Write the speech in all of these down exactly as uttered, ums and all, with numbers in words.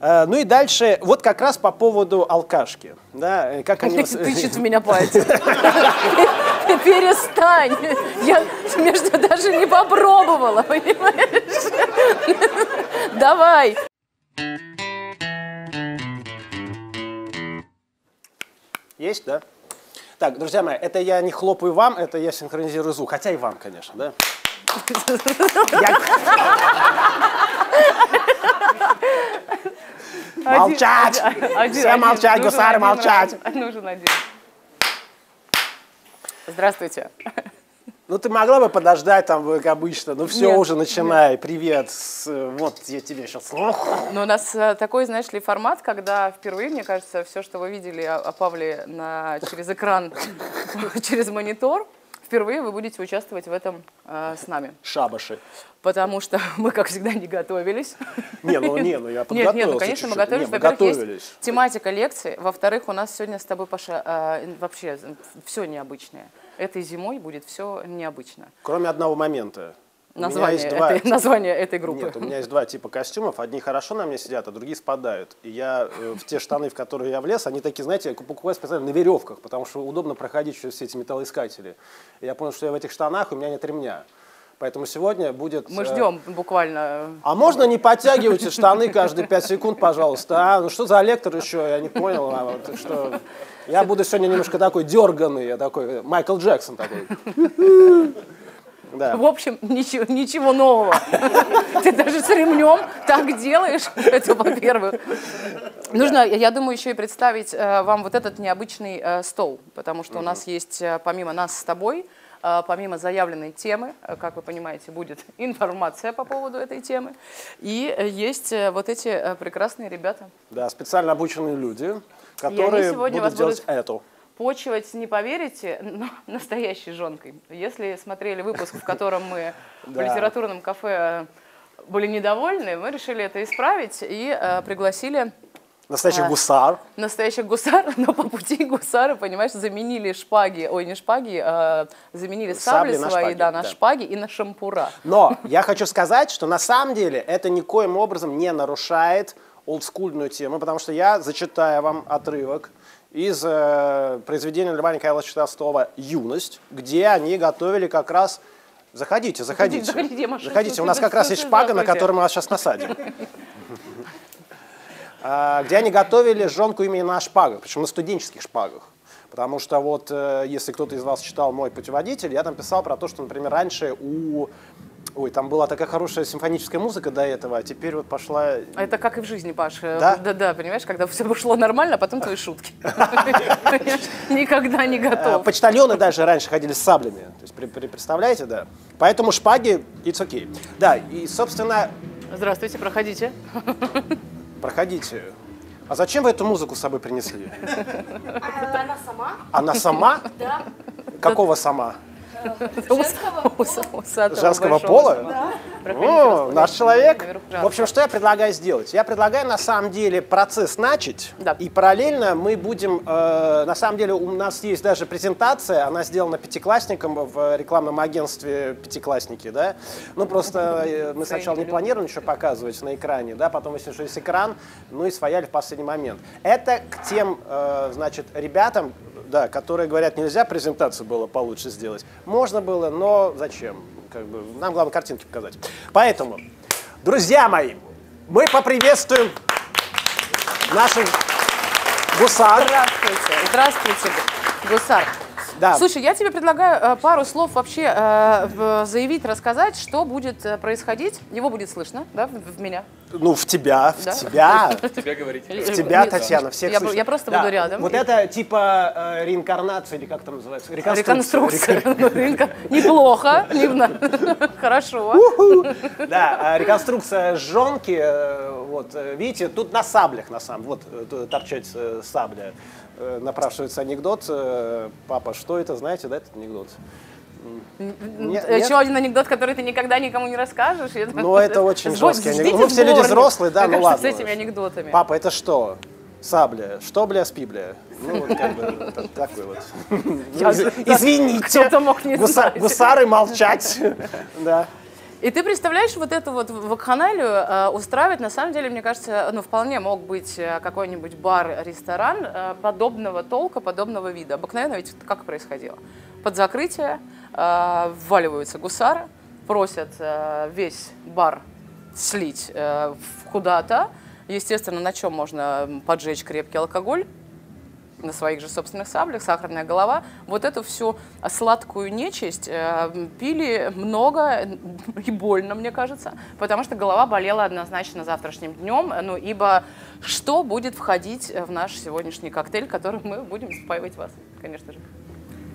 Ну и дальше, вот как раз по поводу алкашки. Да, как они... Ты что-то в меня пальцем. Перестань. Я даже не попробовала, понимаешь? Давай. Есть, да? Так, друзья мои, это я не хлопаю вам, это я синхронизирую звук. Хотя и вам, конечно, да? Молчать! Все молчать, гусары, молчать! Нужен один. Здравствуйте. Ну, ты могла бы подождать там, как обычно, ну все, нет, уже начинай, нет. Привет, вот я тебе сейчас... Но у нас такой, знаешь ли, формат, когда впервые, мне кажется, все, что вы видели о Павле на... через экран, через монитор, впервые вы будете участвовать в этом э, с нами. Шабаши. Потому что мы, как всегда, не готовились. Не, ну, не, ну я подготовился. Нет, нет, ну, конечно, чуть-чуть. Мы готовились. Во-первых, есть тематика лекции. Во-вторых, у нас сегодня с тобой, Паша, э, вообще все необычное. Этой зимой будет все необычно. Кроме одного момента. Название, два... этой, название этой группы. Нет, у меня есть два типа костюмов. Одни хорошо на мне сидят, а другие спадают. И я э, в те штаны, в которые я влез, они такие, знаете, я покупаю специально на веревках, потому что удобно проходить через все эти металлоискатели. И я понял, что я в этих штанах, у меня нет ремня. Поэтому сегодня будет... Мы ждем э... буквально... А можно не подтягивать штаны каждые пять секунд, пожалуйста? А? Ну что за лектор еще? Я не понял. А вот, что... Я буду сегодня немножко такой дерганый, я такой Майкл Джексон такой. Да. В общем, ничего, ничего нового. Ты даже с ремнем так делаешь. Это, во-первых. Нужно, я думаю, еще и представить вам вот этот необычный стол. Потому что у нас есть, помимо нас с тобой, помимо заявленной темы, как вы понимаете, будет информация по поводу этой темы. И есть вот эти прекрасные ребята. Да, специально обученные люди, которые будут делать эту. Почивать, не поверите, но настоящей жонкой. Если смотрели выпуск, в котором мы в литературном кафе были недовольны, мы решили это исправить и пригласили... Настоящих гусар. Настоящих гусар, но по пути гусары, понимаешь, заменили шпаги, ой, не шпаги, заменили сабли свои на шпаги и на шампура. Но я хочу сказать, что на самом деле это никоим образом не нарушает олдскульную тему, потому что я зачитаю вам отрывок из э, произведения Льва Николаевича Толстого «Юность», где они готовили как раз... Заходите, заходите. Заходите, заходите. заходите. У нас как раз есть шпага, на которой мы вас сейчас насадим. Где они готовили жонку именно на шпагах, причем на студенческих шпагах. Потому что вот, если кто-то из вас читал мой путеводитель, я там писал про то, что, например, раньше у... Ой, там была такая хорошая симфоническая музыка до этого, а теперь вот пошла... Это как и в жизни, Паша. Да? Да, да, понимаешь, когда все ушло нормально, а потом твои шутки. Никогда не готов. Почтальоны даже раньше ходили с саблями. То есть, представляете, да? Поэтому шпаги, it's okay. Да, и, собственно... Здравствуйте, проходите. Проходите. А зачем вы эту музыку с собой принесли? Она сама. Она сама? Да. Какого сама? Женского пола? Наш человек. В общем, что я предлагаю сделать? Я предлагаю, на самом деле, процесс начать. И параллельно мы будем... На самом деле, у нас есть даже презентация. Она сделана пятиклассником в рекламном агентстве «Пятиклассники». Ну, просто мы сначала не планировали еще показывать на экране, потом если что есть экран, ну и свояли в последний момент. Это к тем, значит, ребятам, да, которые говорят, нельзя презентацию было получше сделать. Можно было, но зачем? Как бы, нам главное картинки показать. Поэтому, друзья мои, мы поприветствуем наших гусар. Здравствуйте, здравствуйте, гусар. Да. Слушай, я тебе предлагаю пару слов вообще э, заявить, рассказать, что будет происходить. Его будет слышно, да, в, в меня. Ну, в тебя, в да? тебя. В тебя говорите. В тебя, Татьяна, всех слышно. Я просто буду рядом. Вот это типа реинкарнация, или как там называется? Реконструкция. Неплохо, хорошо. Да, реконструкция жонки. Вот, видите, тут на саблях, на самом деле. Вот, торчать сабля. Напрашивается анекдот. Папа, что это, знаете, да, этот анекдот? Еще один анекдот, который ты никогда никому не расскажешь. Ну, это очень жесткий анекдот. Ну, все люди взрослые, да, ну ладно. С этими анекдотами. Папа, это что? Сабля. Что, бля, спи, бля. Ну, вот как бы такой вот. Извините, гусары, молчать. И ты представляешь, вот эту вот вакханалию устраивать, на самом деле, мне кажется, ну, вполне мог быть какой-нибудь бар, ресторан подобного толка, подобного вида. Обыкновенно ведь как происходило? Под закрытие вваливаются гусары, просят весь бар слить куда-то. Естественно, на чем можно поджечь крепкий алкоголь? На своих же собственных саблях, сахарная голова. Вот эту всю сладкую нечисть э, пили много и больно, мне кажется, потому что голова болела однозначно завтрашним днем, ну, ибо что будет входить в наш сегодняшний коктейль, который мы будем спаивать вас, конечно же.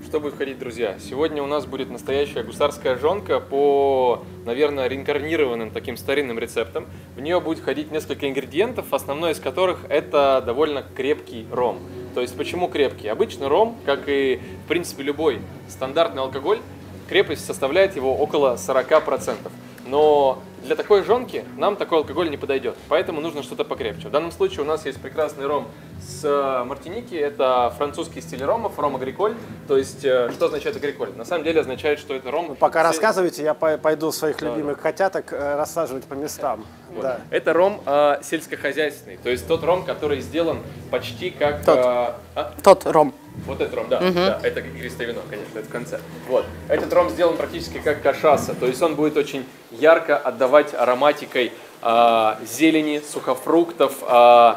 Что будет входить, друзья? Сегодня у нас будет настоящая гусарская жонка по, наверное, реинкарнированным таким старинным рецептам. В нее будет входить несколько ингредиентов, основной из которых это довольно крепкий ром. То есть почему крепкий? Обычно ром, как и в принципе любой стандартный алкоголь, крепость составляет его около сорока процентов. Но для такой жонки нам такой алкоголь не подойдет, поэтому нужно что-то покрепче. В данном случае у нас есть прекрасный ром с Мартиники, это французский стиль ромов, ром агриколь. То есть что означает агриколь? На самом деле означает, что это ром… Пока все... рассказывайте, я пойду своих да, любимых да. котяток рассаживать по местам. Вот. Да. Это ром э, сельскохозяйственный, то есть тот ром, который сделан почти как… Тот, э, а? тот ром. Вот этот ром, да, угу. да, это игристое вино, конечно, это в конце. Вот. Этот ром сделан практически как кашаса, то есть он будет очень ярко отдавать ароматикой э, зелени, сухофруктов, э,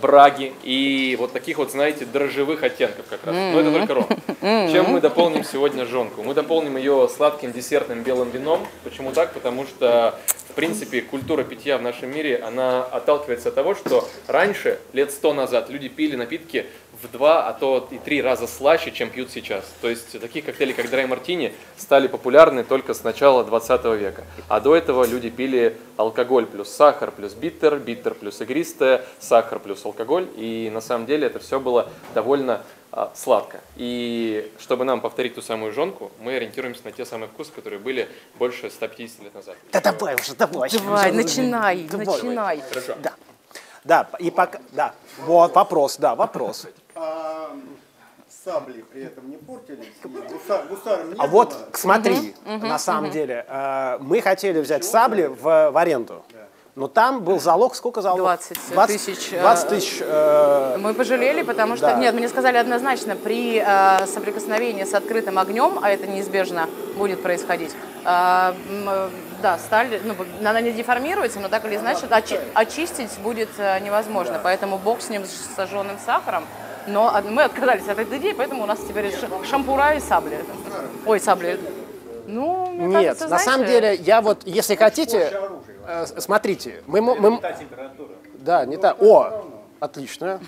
браги и вот таких вот, знаете, дрожжевых оттенков как раз. Mm-hmm. Но это только ром. Mm-hmm. Чем мы дополним сегодня жонку? Мы дополним ее сладким десертным белым вином. Почему так? Потому что, в принципе, культура питья в нашем мире, она отталкивается от того, что раньше, лет сто назад, люди пили напитки в два, а то и три раза слаще, чем пьют сейчас. То есть такие коктейли, как драй-мартини, стали популярны только с начала двадцатого века. А до этого люди пили алкоголь плюс сахар плюс биттер, биттер плюс игристое, сахар плюс алкоголь. И на самом деле это все было довольно а, сладко. И чтобы нам повторить ту самую жонку, мы ориентируемся на те самые вкусы, которые были больше ста пятидесяти лет назад. Да давай уже, давай. Давай, начинай, давай. начинай. Хорошо. Да. Да, и пока, да, вот вопрос, да, вопрос. А, сабли при этом не портились? Гусар, гусарам не а было? Вот смотри, угу, на самом угу. деле, мы хотели взять Чего? сабли в, в аренду, да. но там был залог, сколько залог? двадцать тысяч. Э, мы пожалели, потому что, да. нет, мне сказали однозначно, при э, соприкосновении с открытым огнем, а это неизбежно будет происходить, э, Да, сталь, ну, она не деформируется, но так или иначе очи, очистить будет невозможно. Да. Поэтому бог с ним, с сожженным сахаром. Но мы отказались от этой идеи, поэтому у нас теперь шампура и сабли. Ой, сабли. Ну, мне Нет, кажется, на знаете... самом деле, я вот, если хотите, э, смотрите. Мы, мы, не та температура. Да, не та. О, отлично.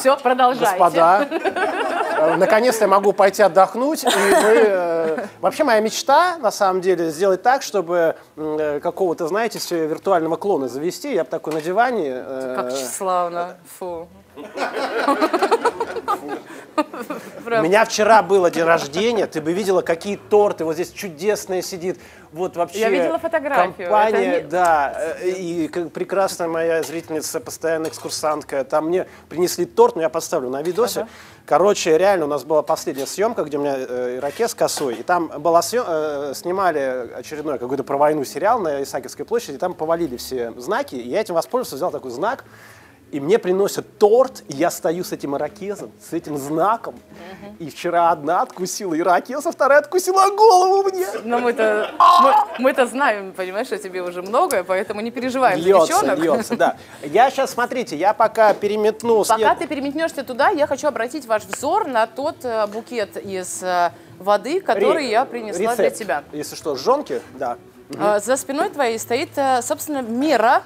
Все, продолжайте. Господа, наконец-то я могу пойти отдохнуть. И вы... Вообще моя мечта, на самом деле, сделать так, чтобы какого-то, знаете, виртуального клона завести. Я бы такой на диване... Как тщеславно. Фу. У меня вчера было день рождения, ты бы видела, какие торты, вот здесь чудесная сидит, вот вообще Я видела фотографию. компания, это... да, и прекрасная моя зрительница, постоянная экскурсантка, там мне принесли торт, но я поставлю на видосе. Ага. Короче, реально у нас была последняя съемка, где у меня ирокез с косой, и там была съем... снимали очередной какой-то про войну сериал на Исаакиевской площади, и там повалили все знаки, и я этим воспользовался, взял такой знак. И мне приносят торт, и я стою с этим ирокезом, с этим знаком. Угу. И вчера одна откусила ирокез, а вторая откусила голову мне. Но мы-то мы, мы знаем, понимаешь, что тебе уже многое, поэтому не переживаем за девчонок. Льется, да. Я сейчас, смотрите, я пока переметну... Пока ты переметнешься туда, я хочу обратить ваш взор на тот букет из воды, который Ре я принесла рецепт. для тебя. Если что, жонки, да. Угу. За спиной твоей стоит, собственно, мера.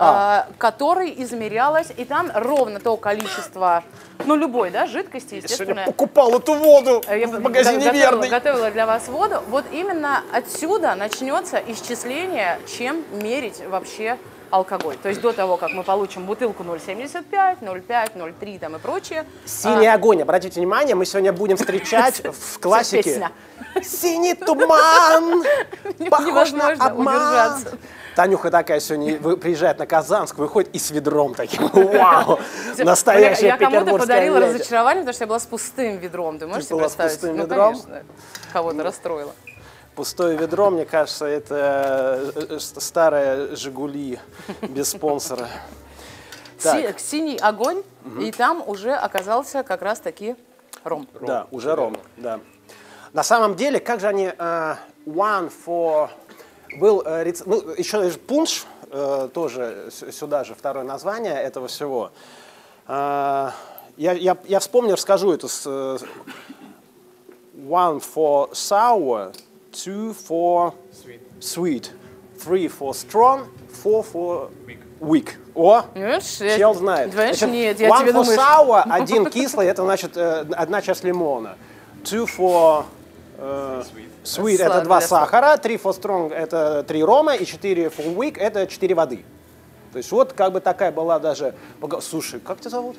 А. Который измерялась, и там ровно то количество, ну, любой, да, жидкости, естественно. Я покупал эту воду я в магазине готовила, Верный. Готовила для вас воду. Вот именно отсюда начнется исчисление, чем мерить вообще алкоголь. То есть до того, как мы получим бутылку ноль семьдесят пять, ноль пять, ноль три там и прочее. Синий а... огонь. Обратите внимание, мы сегодня будем встречать в классике. Синий туман, похож на обман. Танюха такая сегодня приезжает на Казанск, выходит и с ведром таким. Вау! Настоящая петербургская леди. Я кому-то подарила разочарование, потому что я была с пустым ведром. Ты можешь себе представить? Ну, конечно. Кого-то расстроила. Пустое ведро, мне кажется, это старая «Жигули» без спонсора. Так. Синий огонь, угу. И там уже оказался как раз-таки ром. ром. Да, уже ром, да. На самом деле, как же они... Uh, one for... Был uh, ну, еще пунш, uh, тоже сюда же второе название этого всего. Uh, я, я, я вспомню, расскажу это с... Uh, one for sour... Two for sweet. sweet, three for strong, four for weak. weak. О, чел знает. Значит, нет, я one тебе for думаешь. sour, один кислый, это значит э, одна часть лимона. Two for э, sweet, sweet это два сахара, three for strong это три рома, и четыре for weak это четыре воды. То есть вот как бы такая была даже... Слушай, как тебя зовут?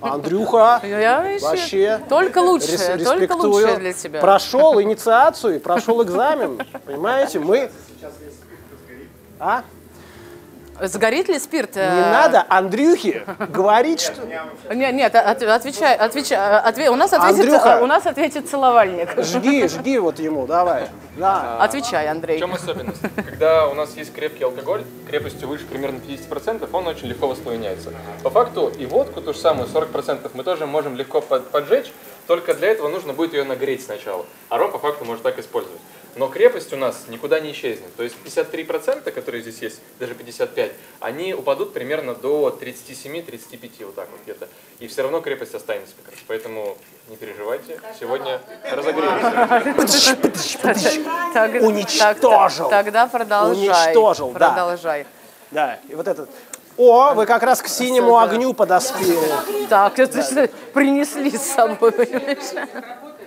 Андрюха. Я вообще... Только лучшее, только лучшее для тебя. Прошел инициацию, прошел экзамен. Понимаете, мы... А? Сгорит ли спирт? Не надо Андрюхе говорить, что... Нет, нет, отвечай, отвечай. У нас ответит целовальник. Жги, жги вот ему, давай. Отвечай, Андрей. В чем особенность? Когда у нас есть крепкий алкоголь, крепостью выше примерно пятидесяти процентов, он очень легко воспламеняется. По факту и водку, ту же самую, сорок процентов, мы тоже можем легко поджечь, только для этого нужно будет ее нагреть сначала. А ром по факту можно так использовать. Но крепость у нас никуда не исчезнет. То есть пятьдесят три процента, которые здесь есть, даже пятьдесят пять процентов, они упадут примерно до тридцати семи — тридцати пяти, вот так вот где-то. И все равно крепость останется как раз. Поэтому не переживайте, сегодня разогреемся. Уничтожил. Тогда продолжай. Уничтожил, да. Продолжай. Да, и вот этот... О, вы как раз к синему огню подоспели. Так, это принесли с собой.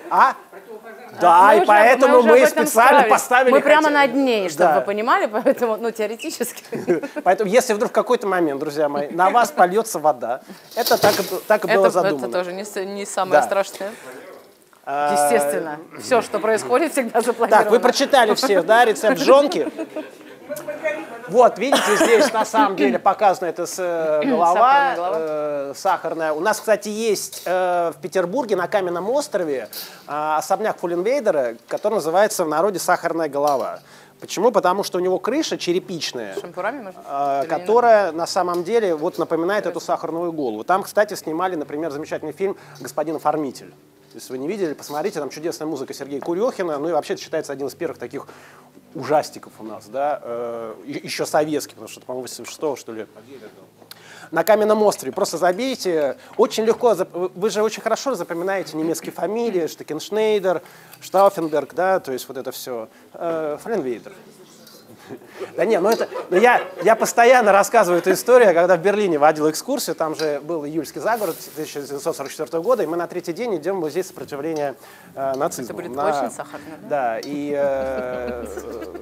А? Да, мы и уже, поэтому мы, мы специально справились. Поставили... Мы прямо хотя... над ней, чтобы да. вы понимали, поэтому, ну, теоретически. Поэтому, если вдруг в какой-то момент, друзья мои, на вас польется вода, это так, так и было это, задумано. Это тоже не, не самое да. страшное. Естественно. Все, что происходит, всегда запланировано. Так, вы прочитали все, да, рецепт жонки. Вот, видите, здесь на самом деле показана эта голова, сахарная, голова. Э, сахарная. У нас, кстати, есть э, в Петербурге на Каменном острове э, особняк Фуллервейдера, который называется в народе «Сахарная голова». Почему? Потому что у него крыша черепичная, э, которая на самом деле вот напоминает эту сахарную голову. Там, кстати, снимали, например, замечательный фильм «Господин Формитель». Если вы не видели, посмотрите, там чудесная музыка Сергея Курьехина. Ну и вообще это считается один из первых таких ужастиков у нас, да, э, еще советских, потому что, по-моему, восемьдесят шестого, что ли. На Каменном острове. Просто забейте. Очень легко, вы же очень хорошо запоминаете немецкие фамилии, Штакеншнейдер, Штауфенберг, да, то есть вот это все. Э, Фуллервейдер. Да не, ну это, ну я, я постоянно рассказываю эту историю, когда в Берлине водил экскурсию, там же был июльский загород тысяча девятьсот сорок четвёртого года, и мы на третий день идем в музей сопротивления э, нацизму. Это будет на, очень сахарно, да? Да, и э,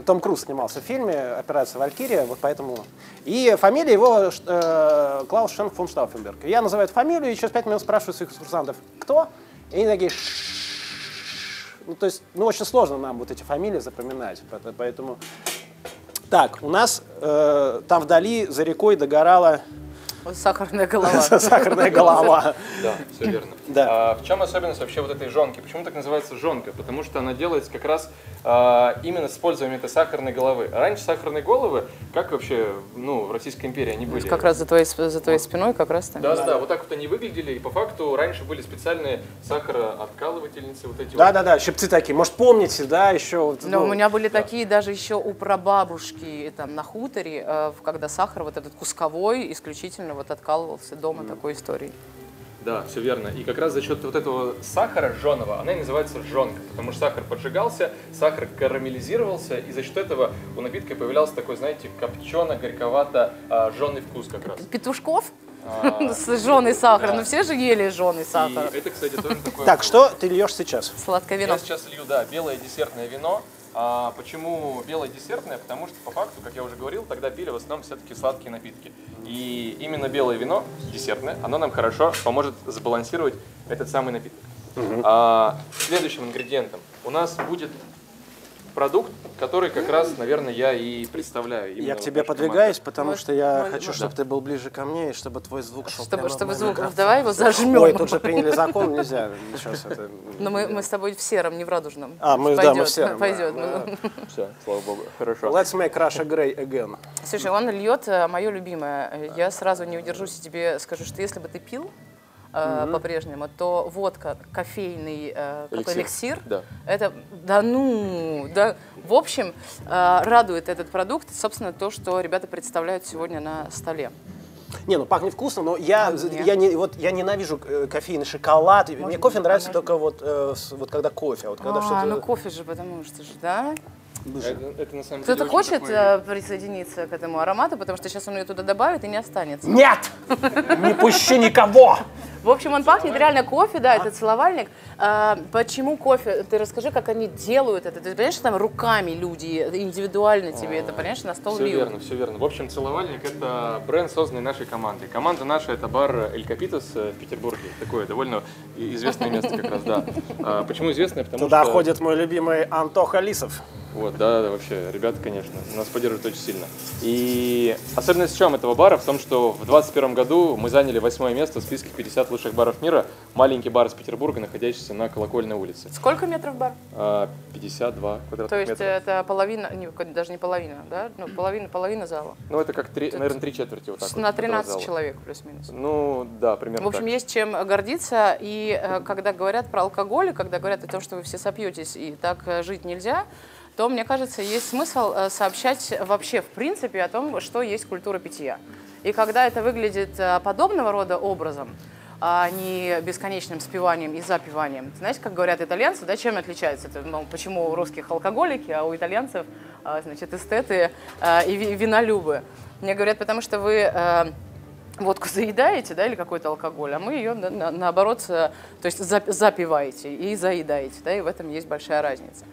Том Круз снимался в фильме «Операция Валькирия», вот поэтому... И фамилия его э, Клаус Шен фон Штауфенберг. Я называю эту фамилию, и через пять минут спрашиваю своих экскурсантов, кто? И они такие... Ну, то есть, ну, очень сложно нам вот эти фамилии запоминать, поэтому... Так, у нас э, там вдали за рекой догорала... Сахарная голова. Сахарная голова. Да, все верно. Да. А в чем особенность вообще вот этой жонки? Почему так называется жонка? Потому что она делается как раз а, именно с использованием этой сахарной головы. А раньше сахарные головы, как вообще, ну, в Российской империи они были? Как раз за твоей, за твоей спиной как раз там. Да, да, да, вот так вот они выглядели. И по факту раньше были специальные сахарооткалывательницы. Вот эти да, вот. да, да, щипцы такие. Может, помните, да, еще... Вот, ну, Но у меня были да. такие даже еще у прабабушки там на хуторе, когда сахар вот этот кусковой исключительно вот откалывался дома, mm. такой истории. Да, все верно. И как раз за счет вот этого сахара жженого, она и называется жженка, потому что сахар поджигался, сахар карамелизировался, и за счет этого у напитка появлялся такой, знаете, копчено-горьковато-жженый вкус как раз. Петушков? С жженый сахар. Ну все же ели жженый сахар. Это, кстати, тоже такое... Так, что ты льешь сейчас? Сладкое вино. Я сейчас лью, да, белое десертное вино. А почему белое десертное? Потому что, по факту, как я уже говорил, тогда пили в основном все-таки сладкие напитки. И именно белое вино, десертное, оно нам хорошо поможет сбалансировать этот самый напиток. Угу. А, следующим ингредиентом у нас будет продукт, который как раз, наверное, я и представляю. Я к тебе подвигаюсь, потому Может, что я хочу, да. чтобы ты был ближе ко мне, и чтобы твой звук шел. Чтобы, чтобы звук, давай его зажмем. Ой, тут же приняли закон, нельзя. Сейчас это... Но мы, мы с тобой в сером, не в радужном. А, мы, пойдет, да, мы в сером. Пойдет. Да, да. Все, слава богу, хорошо. Let's make Russia grey again. Слушай, он льет мое любимое. Я сразу не удержусь и тебе скажу, что если бы ты пил, Mm-hmm. по-прежнему, то водка, кофейный э, эликсир, эликсир да. это, да ну, да, в общем, э, радует этот продукт, собственно, то, что ребята представляют сегодня на столе. Не, ну пахнет вкусно, но я, Нет. я, не, вот, я ненавижу кофейный шоколад. Может, мне кофе нравится можно? только вот, э, вот когда кофе. Вот, когда а, ну кофе же, потому что же, да? Кто-то хочет такой... присоединиться к этому аромату, потому что сейчас он ее туда добавит и не останется. Нет! Не пущу никого! В общем, он пахнет реально кофе, да, это целовальник. А, почему кофе? Ты расскажи, как они делают это. Ты понимаешь, что там руками люди индивидуально тебе это, понимаешь, на стол льют. Все верно, все верно. В общем, целовальник – это бренд, созданный нашей командой. Команда наша – это бар Эль Капитос в Петербурге. Такое довольно известное место как раз, да. А, почему известное? Потому Туда что... ходит мой любимый Антоха Лисов. Вот, да, да, вообще, ребята, конечно, нас поддерживают очень сильно. И особенность в чем этого бара? В том, что в двадцать первом году мы заняли восьмое место в списке пятидесяти лучших баров мира. Маленький бар из Петербурга, находящийся на Колокольной улице. Сколько метров бар? пятьдесят два квадратных метра. То есть метра. это половина, не, даже не половина, да? Ну, половина, половина зала. Ну, это как, три, наверное, три четверти вот так. На вот, тринадцать человек плюс-минус. Ну, да, примерно В общем, так. есть чем гордиться. И когда говорят про алкоголь, и когда говорят о том, что вы все сопьетесь и так жить нельзя, то, мне кажется, есть смысл сообщать вообще в принципе о том, что есть культура питья. И когда это выглядит подобного рода образом, а не бесконечным спиванием и запиванием. Знаете, как говорят итальянцы, да, чем отличается? Это, ну, почему у русских алкоголики, а у итальянцев, значит, эстеты и винолюбы? Мне говорят, потому что вы... водку заедаете, да, или какой-то алкоголь, а мы ее, на, на, наоборот, то есть запиваете и заедаете, да, и в этом есть большая разница.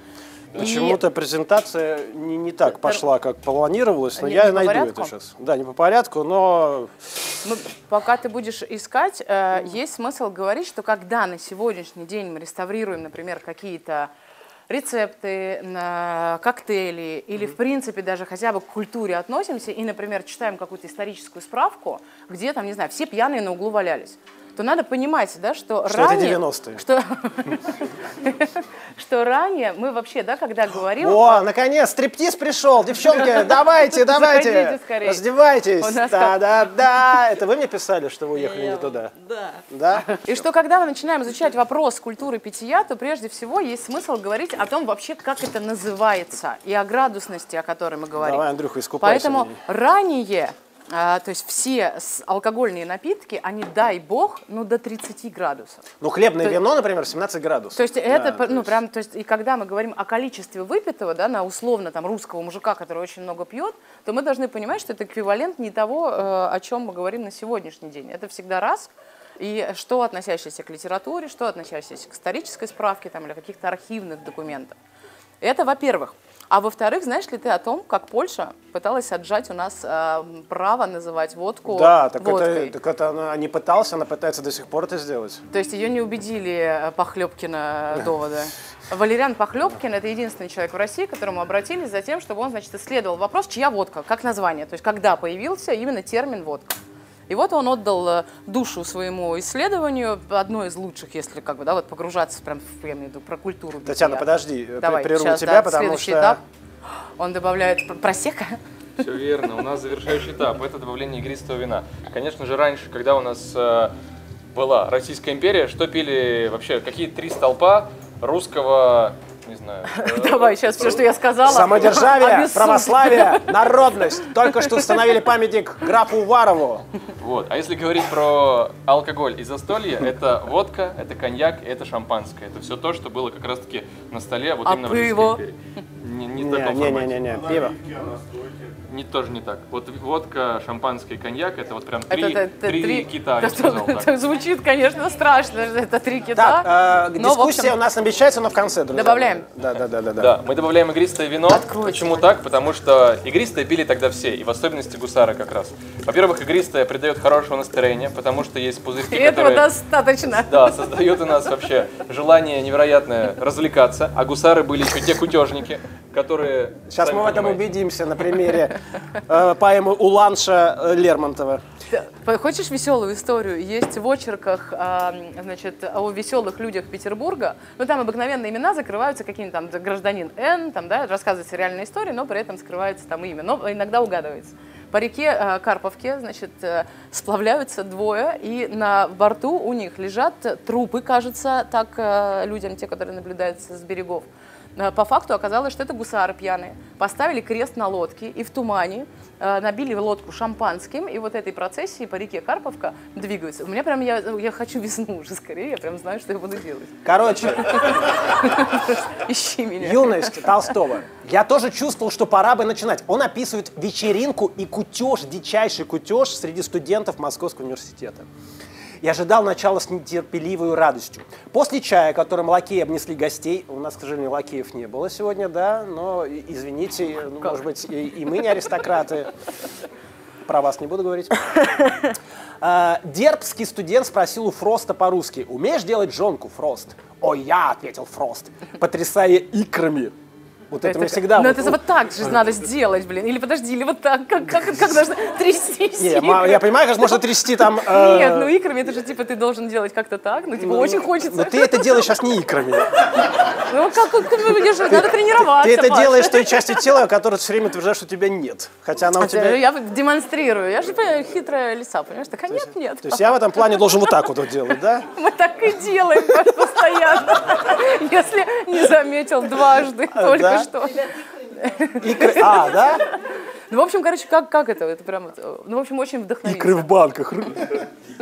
Почему-то и... презентация не, не так пошла, как планировалось, но не, я не найду это сейчас. Да, не по порядку, но... Ну, пока ты будешь искать, э, есть смысл говорить, что когда на сегодняшний день мы реставрируем, например, какие-то рецепты, коктейли или, в принципе, даже хотя бы к культуре относимся и, например, читаем какую-то историческую справку, где там, не знаю, все пьяные на углу валялись, то надо понимать, да, что, что ранее... девяностые. Что Что ранее мы вообще, да, когда говорим... О, наконец, стриптиз пришел! Девчонки, давайте, давайте! Раздевайтесь! Да-да-да! Это вы мне писали, что вы уехали не туда? Да. И что, когда мы начинаем изучать вопрос культуры питья, то прежде всего есть смысл говорить о том вообще, как это называется, и о градусности, о которой мы говорим. Давай, Андрюха, искупайся. Поэтому ранее... А, то есть все алкогольные напитки, они, дай бог, ну до тридцати градусов. Ну хлебное то вино, например, семнадцать градусов. То есть да, это, то ну есть... прям, то есть и когда мы говорим о количестве выпитого, да, на условно там русского мужика, который очень много пьет, то мы должны понимать, что это эквивалент не того, о чем мы говорим на сегодняшний день. Это всегда раз. И что относящееся к литературе, что относящееся к исторической справке там, или каких-то архивных документов. Это, во-первых. А во-вторых, знаешь ли ты о том, как Польша пыталась отжать у нас э, право называть водку да, так водкой? Да, так это она не пыталась, она пытается до сих пор это сделать. То есть ее не убедили Похлебкина доводы. Валериан Похлебкин – это единственный человек в России, к которому обратились за тем, чтобы он, значит, исследовал вопрос, чья водка, как название, то есть когда появился именно термин «водка». И вот он отдал душу своему исследованию, одно из лучших, если как бы, да, вот погружаться прям в, я имею в виду, про культуру. Татьяна, питья. подожди, Давай, прерву сейчас, тебя, да, потому что... этап, он добавляет просека. Все верно, у нас завершающий этап, это добавление игристого вина. Конечно же, раньше, когда у нас была Российская империя, что пили вообще, какие три столпа русского... Не знаю. Давай, сейчас все, что я сказала. Самодержавие, православие, народность. Только что установили памятник графу Уварову. Вот. А если говорить про алкоголь и застолье, это водка, это коньяк, это шампанское. Это все то, что было как раз-таки на столе. Вот а именно пиво? Не, не, не, не, не, не, пиво. Не, тоже не так. Вот водка, шампанское, коньяк, это вот прям три, это, это, три, три кита, это, сказал, это звучит, конечно, страшно, это три кита. Так, э, но, дискуссия общем, у нас намечается, но в конце, друзья. Добавляем. Да, да, да, да, да. Да, мы добавляем игристое вино. Откройте. Почему так? Потому что игристое пили тогда все, и в особенности гусары как раз. Во-первых, игристое придает хорошего настроения, потому что есть пузырьки, и которые... этого достаточно. Да, создают у нас вообще желание невероятное развлекаться, а гусары были еще те кутежники. которые... Сейчас мы в этом понимаете. убедимся на примере э, поэмы Уланша Лермонтова. Хочешь веселую историю? Есть в очерках э, значит, о веселых людях Петербурга, но там обыкновенные имена закрываются каким-то там гражданин Н, там, да, рассказывается реальная история, но при этом скрывается там имя, но иногда угадывается. По реке э, Карповке, значит, э, сплавляются двое, и на борту у них лежат трупы, кажется, так э, людям, те, которые наблюдаются с берегов. По факту оказалось, что это гусары пьяные. Поставили крест на лодке и в тумане э, набили лодку шампанским, и вот этой процессии по реке Карповка двигаются. У меня прям, я, я хочу весну уже скорее, я прям знаю, что я буду делать. Короче, ищи меня. Юность Толстого. Я тоже чувствовал, что пора бы начинать. Он описывает вечеринку и кутеж, дичайший кутеж среди студентов Московского университета. Я ожидал начала с нетерпеливой радостью. После чая, которым лакеи обнесли гостей, у нас, к сожалению, лакеев не было сегодня, да, но, извините, ну, может быть, и, и мы не аристократы, про вас не буду говорить. Дербский студент спросил у Фроста по-русски: «Умеешь делать жонку, Фрост?» «О, я», — ответил Фрост, потрясая икрами. Вот это, это мы всегда... Но вот, это вот, вот так же надо сделать, блин. Или подожди, или вот так. Как, как, как должно трястись? Не, я понимаю, как можно трясти там... Э... Нет, ну икрами, это же типа ты должен делать как-то так. Ну типа ну, очень хочется. Но ты это делаешь сейчас не икрами. Ну как, как ты, надо тренироваться. Ты это Паша. делаешь той частью тела, которую ты все время утверждаешь, что у тебя нет. Хотя она у тебя... Я демонстрирую. Я же понимаю, хитрая лиса, понимаешь? Так, а нет, есть, нет. То есть я в этом плане должен вот так вот делать, да? Мы так и делаем постоянно. Если не заметил дважды, только да? Что? Икры, а, да? Ну, в общем, короче, как, как это? Это прям, ну, в общем, очень вдохновенно. Икры в банках.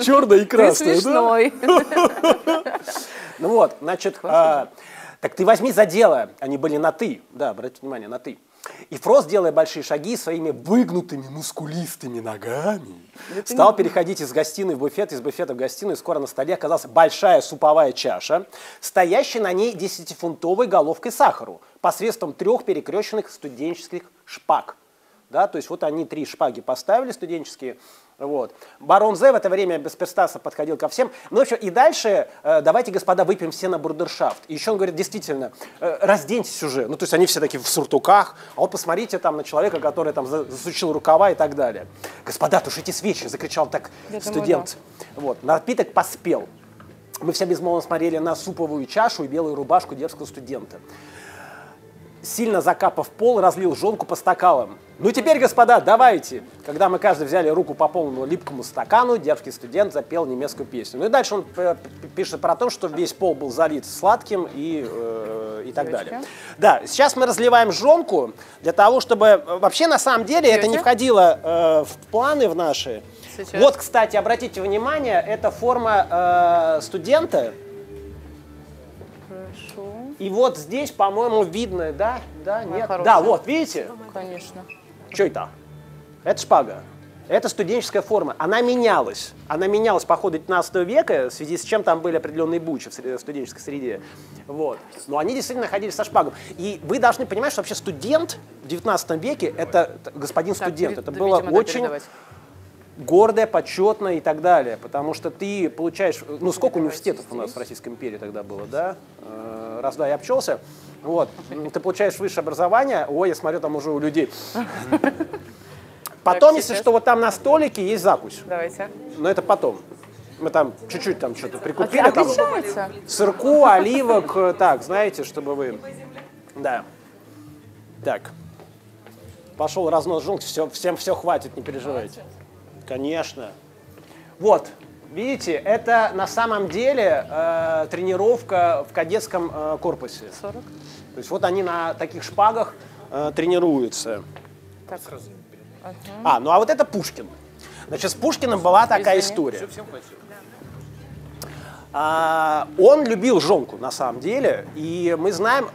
Черная и красная, ты смешной. Да? Ну вот, значит, а, так ты возьми за дело. Они были на «ты». Да, обратите внимание, на «ты». И Фрост, делая большие шаги своими выгнутыми, мускулистыми ногами, это стал не... переходить из гостиной в буфет, из буфета в гостиную, и скоро на столе оказалась большая суповая чаша, стоящая на ней десятифунтовой головкой сахару посредством трех перекрещенных студенческих шпаг. Да, то есть вот они три шпаги поставили студенческие. Вот. Барон Зе в это время без перстаса подходил ко всем. Ну, еще и дальше, э, давайте, господа, выпьем все на бурдершафт. И еще он говорит, действительно, э, разденьтесь уже. Ну, то есть они все такие в суртуках, а вот посмотрите там на человека, который там засучил рукава и так далее. «Господа, тушите свечи!» — закричал так Я студент. Думаю, да. Вот. Напиток поспел. Мы все безмолвно смотрели на суповую чашу и белую рубашку дерзкого студента. Сильно закапав пол, разлил жонку по стаканам. «Ну теперь, господа, давайте!» Когда мы каждый взяли руку по полному липкому стакану, дерзкий студент запел немецкую песню. Ну и дальше он пишет про то, что весь пол был залит сладким и, э, и так Девочка. далее. Да, сейчас мы разливаем жонку для того, чтобы... Вообще, на самом деле, Девочка. это не входило э, в планы в наши. Сейчас. Вот, кстати, обратите внимание, это форма э, студента. Хорошо. И вот здесь, по-моему, видно, да? Да, Она нет? Хорошая. Да, вот, видите? Конечно. Что это? Это шпага. Это студенческая форма. Она менялась. Она менялась по ходу девятнадцатого века, в связи с чем там были определенные бучи в студенческой среде. Вот. Но они действительно ходили со шпагом. И вы должны понимать, что вообще студент в девятнадцатом веке, это господин так, студент. Это да, было видимо, очень... Да, гордая, почетная и так далее, потому что ты получаешь, ну сколько университетов у нас в Российской империи тогда было, да, раз да я обчелся, вот, ты получаешь высшее образование, ой, я смотрю, там уже у людей. Потом, если что, вот там на столике есть закусь, но это потом. Мы там чуть-чуть там что-то прикупили, там сырку, оливок, так, знаете, чтобы вы, да, так, пошел разнос жонки, все, всем все хватит, не переживайте. Конечно. Вот, видите, это на самом деле э, тренировка в кадетском э, корпусе. сорок. То есть вот они на таких шпагах э, тренируются. Так. А, ну а вот это Пушкин. Значит, с Пушкиным была такая история. Все, всем хватит. А, он любил жонку, на самом деле. И мы знаем,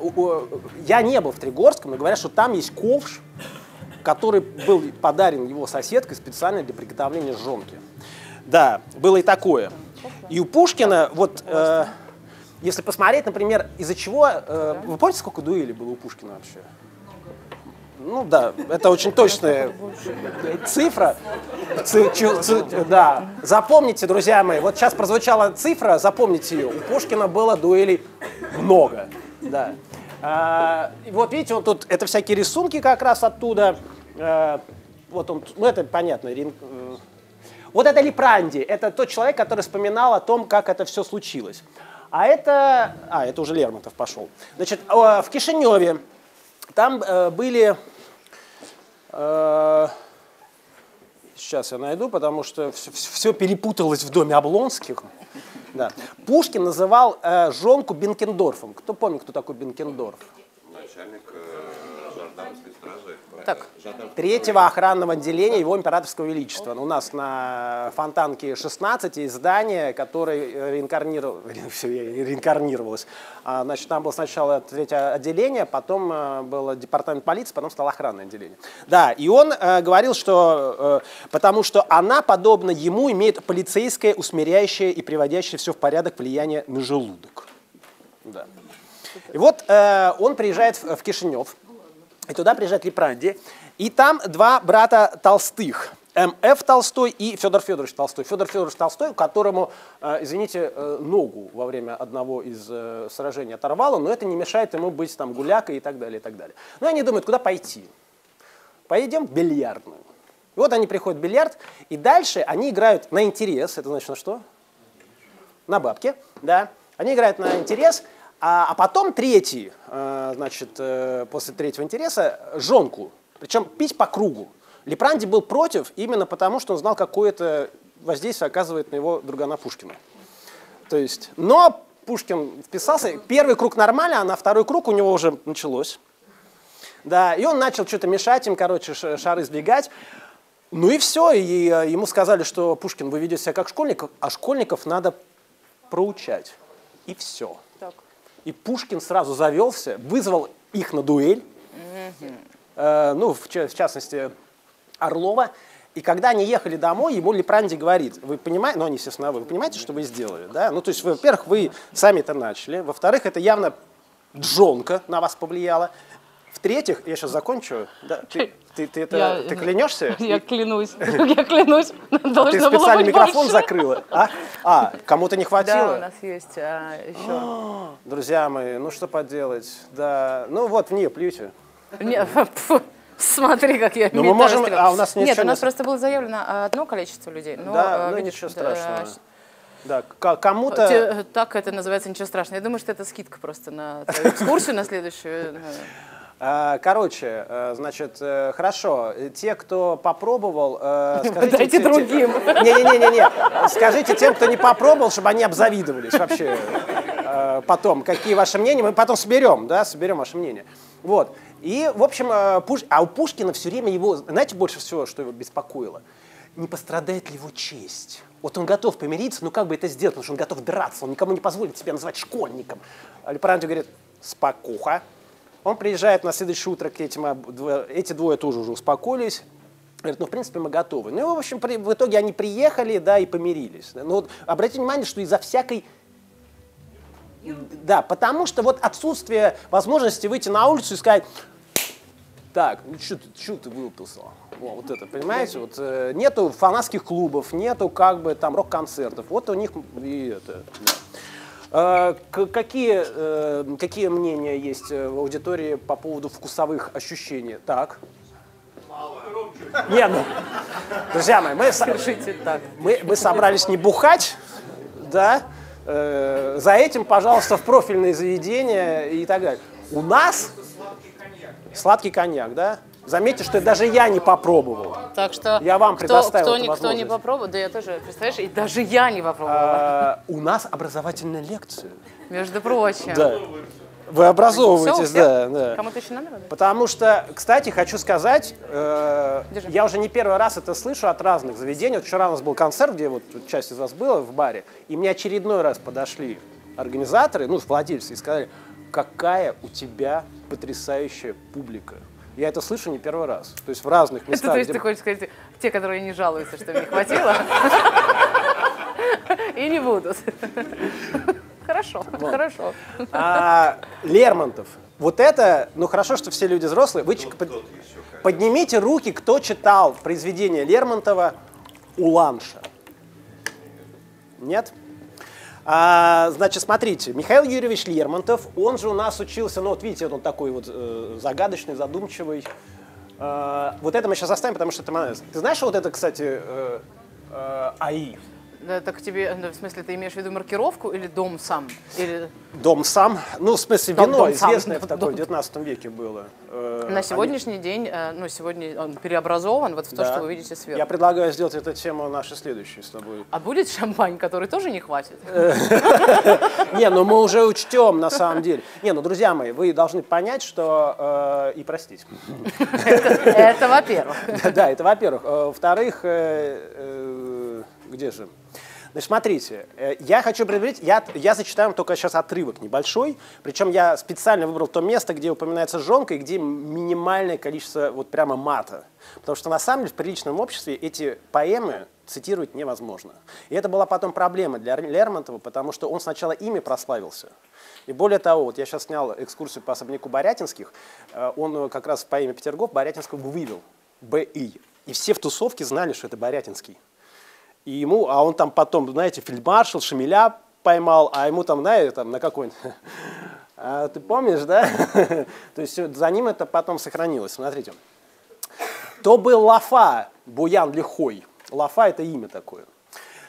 я не был в Тригорском, но говорят, что там есть ковш, который был подарен его соседкой специально для приготовления жонки. Да, было и такое. И у Пушкина, вот, э, если посмотреть, например, из-за чего... Э, вы помните, сколько дуэлей было у Пушкина вообще? Ну да, это очень точная цифра. Ци, ци, ци, да. Запомните, друзья мои, вот сейчас прозвучала цифра, запомните ее. У Пушкина было дуэлей много. Да. А, вот видите, он тут, это всякие рисунки как раз оттуда. А, вот он, ну это понятно. Рин... Вот это Липранди, это тот человек, который вспоминал о том, как это все случилось. А это, а, это уже Лермонтов пошел. Значит, в Кишиневе там были... Сейчас я найду, потому что все, все перепуталось в доме Облонских. Да. Пушкин называл э, жонку Бенкендорфом. Кто помнит, кто такой Бенкендорф? Начальник э, жандармской стражи. Так, третьего охранного отделения его императорского величества. У нас на Фонтанке шестнадцать есть здание, которое реинкарнировало, реинкарнировалось. Значит, там было сначала третье отделение, потом был департамент полиции, потом стало охранное отделение. Да, и он э, говорил, что э, потому что она, подобно ему, имеет полицейское, усмиряющее и приводящее все в порядок влияние на желудок. Да. И вот э, он приезжает в, в Кишинев. И туда приезжает Липранди. И там два брата Толстых. М Ф Толстой и Федор Федорович Толстой. Федор Федорович Толстой, которому, извините, ногу во время одного из сражений оторвало, но это не мешает ему быть там гулякой и так далее, и так далее. Но они думают, куда пойти? Пойдем в бильярдную. И вот они приходят в бильярд, и дальше они играют на интерес. Это значит на что? На бабки. Да. Они играют на интерес. А потом третий, значит, после третьего интереса, жонку. Причем пить по кругу. Липранди был против именно потому, что он знал, какое это воздействие оказывает на его другана Пушкина. То есть, но Пушкин вписался. Первый круг нормально, а на второй круг у него уже началось. Да, и он начал что-то мешать им, короче, шары сбегать. Ну и все. И ему сказали, что Пушкин, вы ведете себя как школьник, а школьников надо проучать. И все. И Пушкин сразу завелся, вызвал их на дуэль, mm-hmm. э, ну, в, в частности, Орлова. И когда они ехали домой, ему Липранди говорит, вы понимаете, ну, они, естественно, вы, вы понимаете, что вы сделали, да? Ну, то есть, во-первых, вы сами это начали, во-вторых, это явно джонка на вас повлияла, в-третьих, я сейчас закончу, да, ты, ты, ты, это, я, ты клянешься? Я клянусь, я клянусь. Ты специально микрофон закрыла? А, кому-то не хватило? Да, у нас есть еще. Друзья мои, ну что поделать, да, ну вот в нее плюйте. Смотри, как я металл стреляю. А у нас нет. Нет, у нас просто было заявлено одно количество людей. Да, ну ничего страшного. Да, кому-то... Так это называется, ничего страшного. Я думаю, что это скидка просто на экскурсию на следующую. Короче, значит, хорошо, те, кто попробовал, скажите... Дайте другим. Не-не-не, скажите тем, кто не попробовал, чтобы они обзавидовались вообще потом, какие ваши мнения, мы потом соберем, да, соберем ваше мнение. Вот, и, в общем, Пуш... а у Пушкина все время его, знаете, больше всего, что его беспокоило? Не пострадает ли его честь? Вот он готов помириться, но как бы это сделать, потому что он готов драться, он никому не позволит себя называть школьником. Липранди говорит, спокуха. Он приезжает на следующее утро к этим, эти двое тоже уже успокоились. Говорят, ну, в принципе, мы готовы. Ну, в общем, при, в итоге они приехали, да, и помирились. Да. Но вот обратите внимание, что из-за всякой... Да, потому что вот отсутствие возможности выйти на улицу и сказать, так, ну, что ты, что ты вылупился? О, вот это, понимаете, вот э, нету фанатских клубов, нету, как бы, там, рок-концертов. Вот у них и это... Да. Какие, какие мнения есть в аудитории по поводу вкусовых ощущений? Так. Мало. Не, ну, друзья мои, мы, мы, мы собрались не бухать, да? За этим, пожалуйста, в профильные заведения и так далее. У нас сладкий коньяк, да? Заметьте, что даже я не попробовал. Так что я вам кто, предоставил кто, никто не попробовал, да я тоже, представляешь, и даже я не попробовала. А, у нас образовательная лекция. Между прочим. Да. Вы образовываетесь, да, да. Кому-то еще номер? Да? Потому что, кстати, хочу сказать, э, я уже не первый раз это слышу от разных заведений. Вот вчера у нас был концерт, где вот часть из вас была в баре, и мне очередной раз подошли организаторы, ну, владельцы, и сказали, какая у тебя потрясающая публика. Я это слышу не первый раз. То есть в разных местах. Это, то есть где... ты хочешь сказать, те, которые не жалуются, что им не хватило, и не будут. Хорошо, хорошо. Лермонтов. Вот это, ну хорошо, что все люди взрослые. Вы поднимите руки, кто читал произведение Лермонтова «Уланша». Нет? А, значит, смотрите, Михаил Юрьевич Лермонтов, он же у нас учился, ну вот видите, он такой вот э, загадочный, задумчивый. Э, вот это мы сейчас оставим, потому что это монез. Ты знаешь, вот это, кстати, э, э, АИ? Да, так тебе, в смысле, ты имеешь в виду маркировку или дом сам? Или... Дом сам? Ну, в смысле, дом, вино дом известное сам. В таком девятнадцатом веке было. На сегодняшний Они... день, ну, сегодня он переобразован вот в да. то, что вы видите сверху. Я предлагаю сделать эту тему нашей следующей с тобой. А будет шампань, который тоже не хватит? Не, ну мы уже учтем, на самом деле. Не, ну, друзья мои, вы должны понять, что... И простить. Это во-первых. Да, это во-первых. Во-вторых, где же? Значит, смотрите, я хочу предупредить, я, я зачитаю только сейчас отрывок небольшой, причем я специально выбрал то место, где упоминается жонка и где минимальное количество вот прямо мата. Потому что на самом деле в приличном обществе эти поэмы цитировать невозможно. И это была потом проблема для Лермонтова, потому что он сначала ими прославился. И более того, вот я сейчас снял экскурсию по особняку Борятинских, он как раз в поэме «Петергоф» Борятинского вывел Б И. И все в тусовке знали, что это Борятинский. И ему, а он там потом, знаете, фельдмаршал, Шамиля поймал, а ему там, знаете, там, на какой-нибудь... А, ты помнишь, да? То есть за ним это потом сохранилось. Смотрите. То был Лафа, Буян Лихой. Лафа — это имя такое.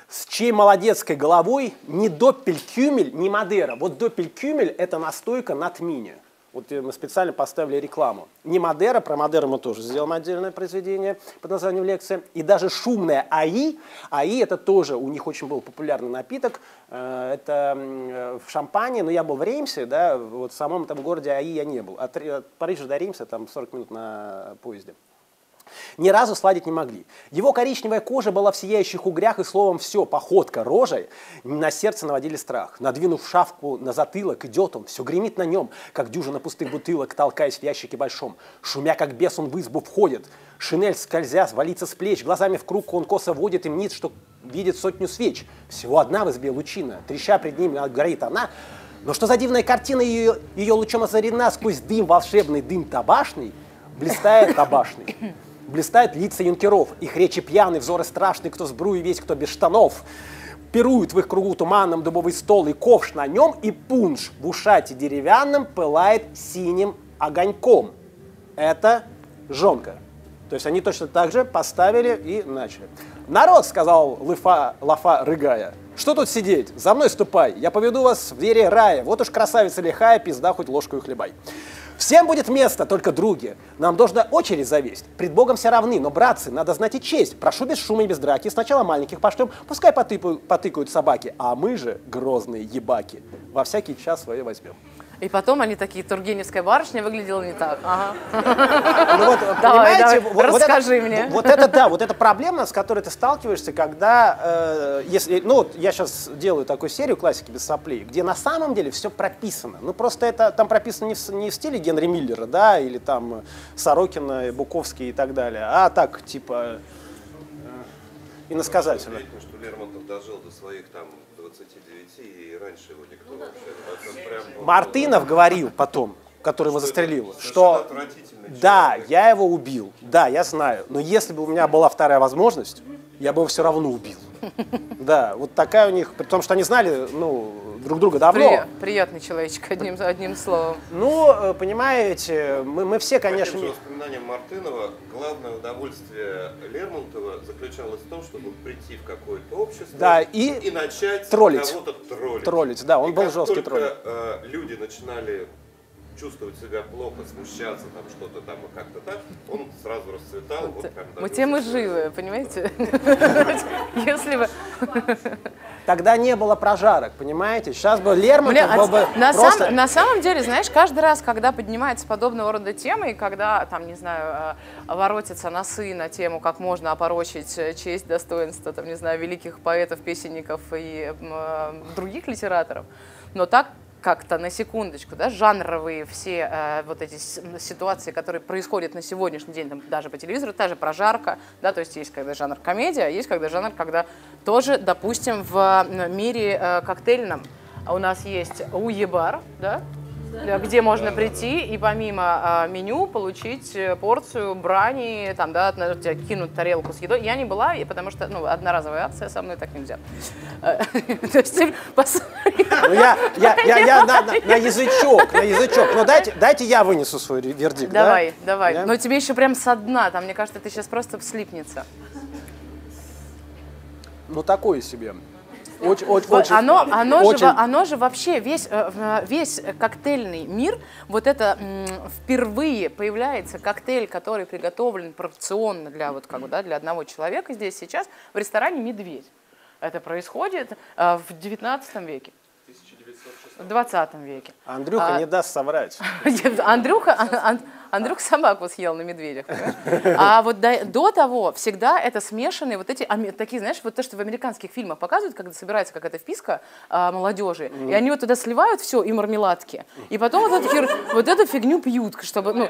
С чьей молодецкой головой ни Доппель Кюмель, ни Мадера. Вот Доппель Кюмель — это настойка на тмине. Вот мы специально поставили рекламу. Не Мадера, про Мадеру мы тоже сделаем отдельное произведение под названием «Лекция». И даже шумная АИ, АИ это тоже, у них очень был популярный напиток, это в Шампании, но я был в Реймсе, да, вот в самом этом городе АИ я не был. От Парижа до Реймса там сорок минут на поезде. Ни разу сладить не могли. Его коричневая кожа была в сияющих угрях, и словом все, походка, рожей на сердце наводили страх. Надвинув шапку на затылок, идет он, все гремит на нем, как дюжина пустых бутылок, толкаясь в ящике большом. Шумя, как бес, он в избу входит. Шинель, скользя, валится с плеч, глазами в круг он косо водит и мнит, что видит сотню свеч. Всего одна в избе лучина, треща пред ним, горит она. Но что за дивная картина ее, ее лучом озарена, сквозь дым, волшебный дым табашный, блистает табашный. Блистают лица юнкеров, их речи пьяны, взоры страшны, кто с брую весь, кто без штанов. Пируют в их кругу туманном дубовый стол и ковш на нем, и пунш в ушате деревянном пылает синим огоньком. Это жонка. То есть они точно так же поставили и начали. «Народ, — сказал Лафа, Лафа рыгая, — что тут сидеть? За мной ступай, я поведу вас в двери рая, вот уж красавица лихая, пизда хоть ложку и хлебай». Всем будет место, только други. Нам должна очередь завесть. Пред Богом все равны, но, братцы, надо знать и честь. Прошу без шума и без драки. Сначала маленьких пошлем, пускай потыпают, потыкают собаки. А мы же, грозные ебаки, во всякий час свое возьмем. И потом они такие, тургеневская барышня выглядела не так. Ага. Ну, вот, давай, давай. Вот, расскажи вот это, мне. Вот это, да, вот эта проблема, с которой ты сталкиваешься, когда, э, если, ну, вот я сейчас делаю такую серию классики без соплей, где на самом деле все прописано. Ну, просто это там прописано не в, не в стиле Генри Миллера, да, или там Сорокина, Буковский и так далее, а так, типа, э, иносказательно. Видно, что Лермонтов дожил до своих там... двадцати девяти, и раньше его никто вообще... Прям... Мартынов говорил потом, который его застрелил, что да, я его убил, да, я знаю, но если бы у меня была вторая возможность, я бы его все равно убил. Да, вот такая у них, при том, что они знали, ну... друг друга давно. Приятный человечек, одним, одним словом. Ну, понимаете, мы, мы все, конечно... По воспоминаниям Мартынова, главное удовольствие Лермонтова заключалось в том, чтобы прийти в какое-то общество, да, и, и начать кого-то троллить. Троллить, да, он и был жесткий тролль. Э, люди начинали чувствовать себя плохо, смущаться, там что-то там и как-то так, он сразу расцветал. Вот, вот, мы темы живы, понимаете? Если бы... Тогда не было прожарок, понимаете? Сейчас бы Лермонтов был бы просто... На самом деле, знаешь, каждый раз, когда поднимается подобного рода темы, и когда, там, не знаю, воротятся носы на тему, как можно опорочить честь, достоинство, там, не знаю, великих поэтов, песенников и других литераторов, но так как-то на секундочку, да, жанровые все э, вот эти ситуации, которые происходят на сегодняшний день, там, даже по телевизору, та же прожарка, да, то есть есть когда жанр комедия, есть когда жанр, когда тоже, допустим, в мире э, коктейльном у нас есть уебар, да, да, где можно да, прийти да, да. и помимо э, меню получить порцию брани, там, да, тебя кинут тарелку с едой. Я не была, потому что, ну, одноразовая акция, со мной так нельзя. Я на язычок, на язычок. Но дайте я вынесу свой вердикт. Давай, давай. Но тебе еще прям со дна, там, мне кажется, ты сейчас просто вслипнется. Ну, такое себе. Очень, очень, вот очень, оно, оно, очень... Же, оно же вообще, весь, весь коктейльный мир, вот это впервые появляется коктейль, который приготовлен порционно для, вот, как, да, для одного человека здесь сейчас, в ресторане «Медведь». Это происходит в девятнадцатом веке. В двадцатом веке. Андрюха а, не даст соврать. Андрюха, Ан, Андрюха собаку съел на медведях. А вот до, до того всегда это смешанные вот эти, такие, знаешь, вот то, что в американских фильмах показывают, когда собирается какая-то вписка а, молодежи, mm. и они вот туда сливают все, и мармеладки, и потом вот, этот, вот эту фигню пьют, чтобы... Ну,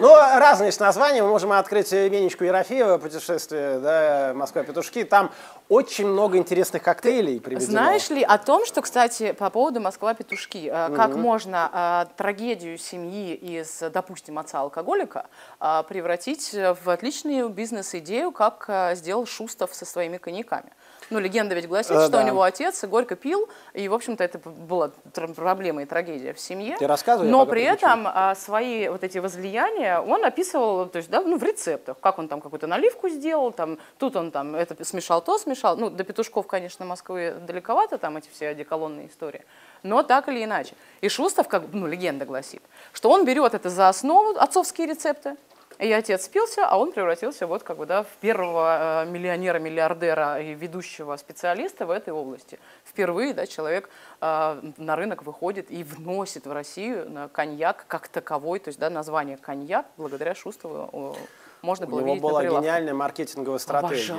ну, разные названия. Мы можем открыть именечку Ерофеева, путешествие, да, Москва-Петушки. Там очень много интересных коктейлей приведено. Знаешь ли о том, что, кстати, по поводу Москва-Петушки, как mm-hmm. можно э, трагедию семьи из, допустим, отца-алкоголика э, превратить в отличную бизнес-идею, как э, сделал Шустов со своими коньяками. Ну, легенда ведь гласит, а, что да. у него отец горько пил, и, в общем-то, это была проблема и трагедия в семье. Ты рассказывай, но при этом а, свои вот эти возлияния он описывал, то есть, да, ну, в рецептах, как он там какую-то наливку сделал, там, тут он там это смешал, то смешал. Ну, до петушков, конечно, Москвы далековато, там эти все одеколонные истории, но так или иначе. И Шустов, как, ну, легенда гласит, что он берет это за основу, отцовские рецепты. И отец спился, а он превратился вот как бы, да, в первого миллионера, миллиардера и ведущего специалиста в этой области. Впервые, да, человек э, на рынок выходит и вносит в Россию коньяк как таковой, то есть, да, название коньяк благодаря Шустову. Можно было У него была гениальная маркетинговая стратегия.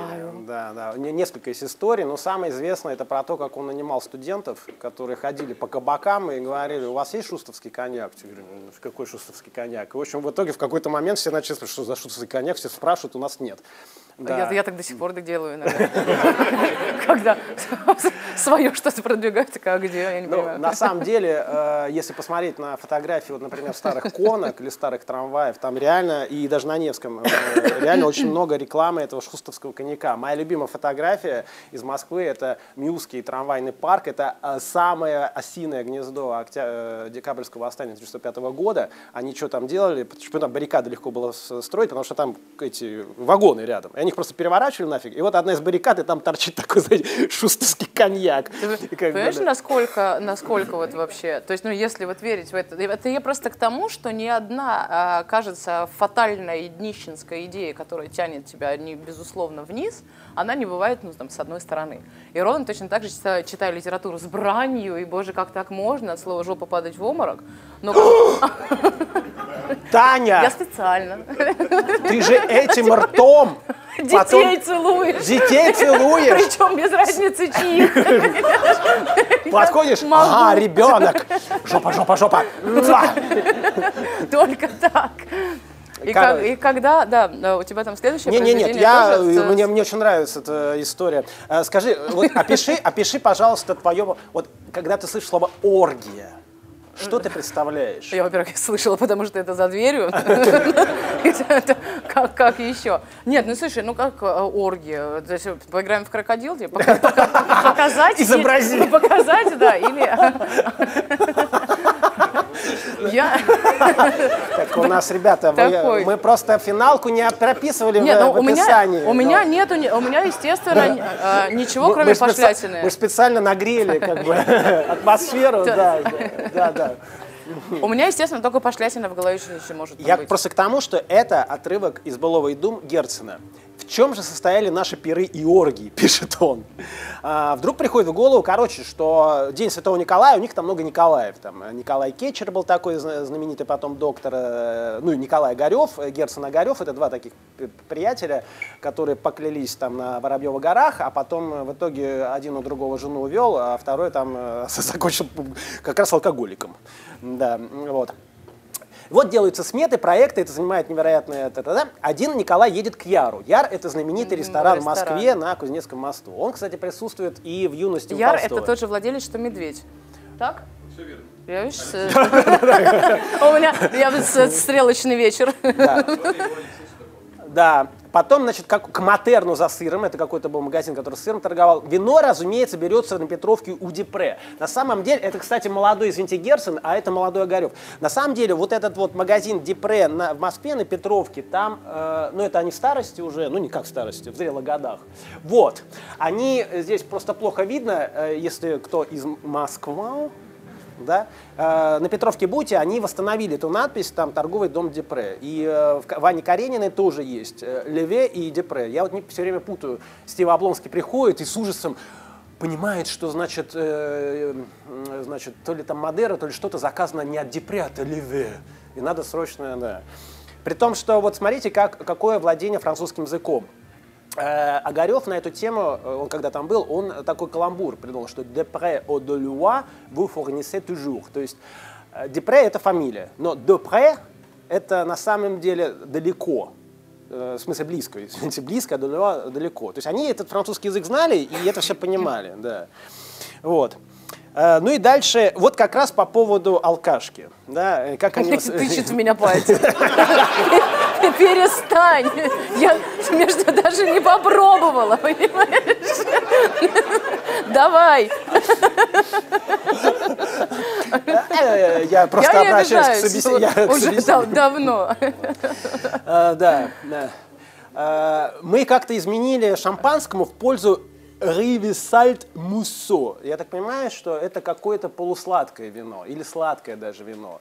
Да, да. Несколько из историй, но самое известное это про то, как он нанимал студентов, которые ходили по кабакам и говорили: у вас есть шустовский коньяк? Я говорю: какой шустовский коньяк? И, в общем, в итоге в какой-то момент все начали спрашивать, что за шустовский коньяк, все спрашивают, у нас нет. Да. Я, я так до сих пор так делаю иногда. Когда свое что-то продвигают, а где, я не понимаю. На самом деле, если посмотреть на фотографии, например, старых конок или старых трамваев, там реально, и даже на Невском, реально очень много рекламы этого шустовского коньяка. Моя любимая фотография из Москвы – это Миусский трамвайный парк. Это самое осиное гнездо декабрьского восстания тысяча девятьсот пятого года. Они что там делали? Почему там баррикады легко было строить? Потому что там эти вагоны рядом. Их просто переворачивали нафиг, и вот одна из баррикад, и там торчит такой, знаете, шустовский коньяк. Ты понимаешь, бы, да. насколько, насколько вот вообще, то есть, ну, если вот верить в это, это я просто к тому, что ни одна, кажется, фатальная и днищенская идея, которая тянет тебя, не, безусловно, вниз, она не бывает, ну, там, с одной стороны. И ровно точно так же читаю, читаю литературу с бранью, и, боже, как так можно, от слова «жопа» падать в обморок, но... Таня! Я специально. Ты же этим ртом... Детей потом... целуешь. Детей целуешь. Причем без разницы чьих. Подходишь, ага, ребенок. Жопа, жопа, жопа. Только так. И, как, и когда, да, у тебя там следующее не, произведение. Нет, нет, я, тоже... мне, мне очень нравится эта история. Скажи, вот опиши, опиши, пожалуйста, твое, вот когда ты слышишь слово «оргия». Что ты представляешь? Я, во-первых, слышала, потому что это за дверью. Как еще? Нет, ну слушай, ну как оргия? Поиграем в крокодил? Показать? Изобразить. Показать, да, или... Так у нас, ребята, мы просто финалку не прописывали в описании. У меня нету, у меня, естественно, ничего, кроме пошлятины. Мы специально нагрели как бы атмосферу, да, да, да. У меня, естественно, только пошлятина в голове еще ничего может быть. Я просто к тому, что это отрывок из «Былого и дум» Герцена. В чем же состояли наши пиры и оргии, пишет он. А, вдруг приходит в голову, короче, что День Святого Николая, у них там много Николаев. Там Николай Кетчер был такой знаменитый, потом доктор, ну и Николай Огарев, Герцен Огарев. Это два таких приятеля, которые поклялись там на Воробьевых горах, а потом в итоге один у другого жену увел, а второй там закончил как раз алкоголиком. Да, вот. Вот делаются сметы, проекты, это занимает невероятное... Один Николай едет к Яру. Яр — это знаменитый ресторан, ресторан в Москве на Кузнецком мосту. Он, кстати, присутствует и в «Юности» у Толстого. Яр — это тот же владелец, что «Медведь». Так? Все верно. Я уже стрелочный вечер. Да. Потом, значит, как, к Матерну за сыром, это какой-то был магазин, который сыром торговал. Вино, разумеется, берется на Петровке у Депре. На самом деле, это, кстати, молодой, извините, Герцен, а это молодой Огарев. На самом деле, вот этот вот магазин Депре на, в Москве, на Петровке, там, э, ну, это они в старости уже, ну, не как в старости, в зрелых годах. Вот. Они здесь просто плохо видно, э, если кто из Москвы... Да? Э, на Петровке будете, они восстановили эту надпись, там торговый дом Депре. И э, в Ване Карениной тоже есть э, Леве и Депре. Я вот не, все время путаю. Стива Облонский приходит и с ужасом понимает, что значит, э, э, значит то ли там Мадера, то ли что-то заказано не от Депре, а от Леве. И надо срочно, да. При том, что вот смотрите, как, какое владение французским языком. Огарев на эту тему, он когда там был, он такой каламбур придумал, что «Депре о де луа vous fournissez toujours». То есть «Депре» — это фамилия, но «Депре» — это на самом деле «далеко». В смысле «близко», извините, «близко», а «де луа» — «далеко». То есть они этот французский язык знали и это все понимали, да. Вот. Ну и дальше, вот как раз по поводу алкашки. Да, как они... Тычет в меня пальцем. Перестань. Я между даже не попробовала, понимаешь? Давай. Я просто обращаюсь к собеседнику. Уже давно. Да. Мы как-то изменили шампанскому в пользу Ривисальт Муссо. Я так понимаю, что это какое-то полусладкое вино или сладкое даже вино.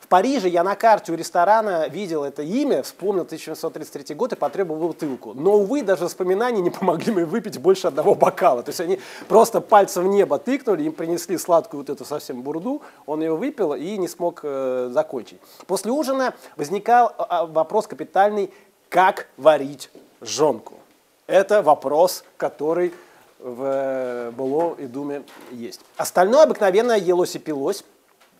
В Париже я на карте у ресторана видел это имя, вспомнил тысяча восемьсот тридцать третий год и потребовал бутылку. Но, увы, даже воспоминания не помогли мне выпить больше одного бокала. То есть они просто пальцем в небо тыкнули, им принесли сладкую вот эту совсем бурду, он ее выпил и не смог э, закончить. После ужина возникал вопрос капитальный, как варить жонку. Это вопрос, который... в Было и Думе есть. Остальное обыкновенно елось и пилось.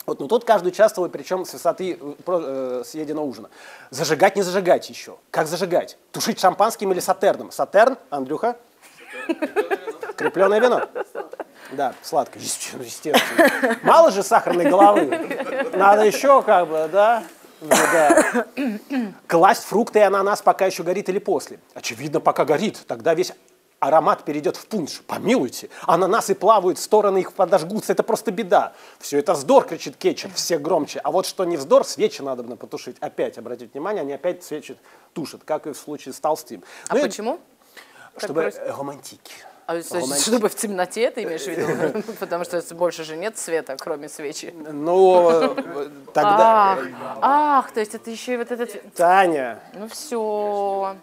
Вот, но тут каждый участвовал, причем с высоты э, съеденного ужина. Зажигать, не зажигать еще. Как зажигать? Тушить шампанским или сатерном? Сатерн, Андрюха? Крепленое вино. Да, сладкое, естественно. Мало же сахарной головы. Надо еще как бы, да... Да. Класть фрукты и ананас, пока еще горит или после. Очевидно, пока горит. Тогда весь... аромат перейдет в пунш. Помилуйте. Ананасы плавают, стороны их подожгутся. Это просто беда. Все это вздор, кричит кетчер, все громче. А вот что не вздор, свечи надо бы потушить. Опять, обратите внимание, они опять свечи тушат, как и в случае с Толстым. А ну, почему? Чтобы романтики. А чтобы в темноте это имеешь в виду? Потому что больше же нет света, кроме свечи. Ну, тогда... Ах, то есть это еще и вот этот... Таня. Ну все...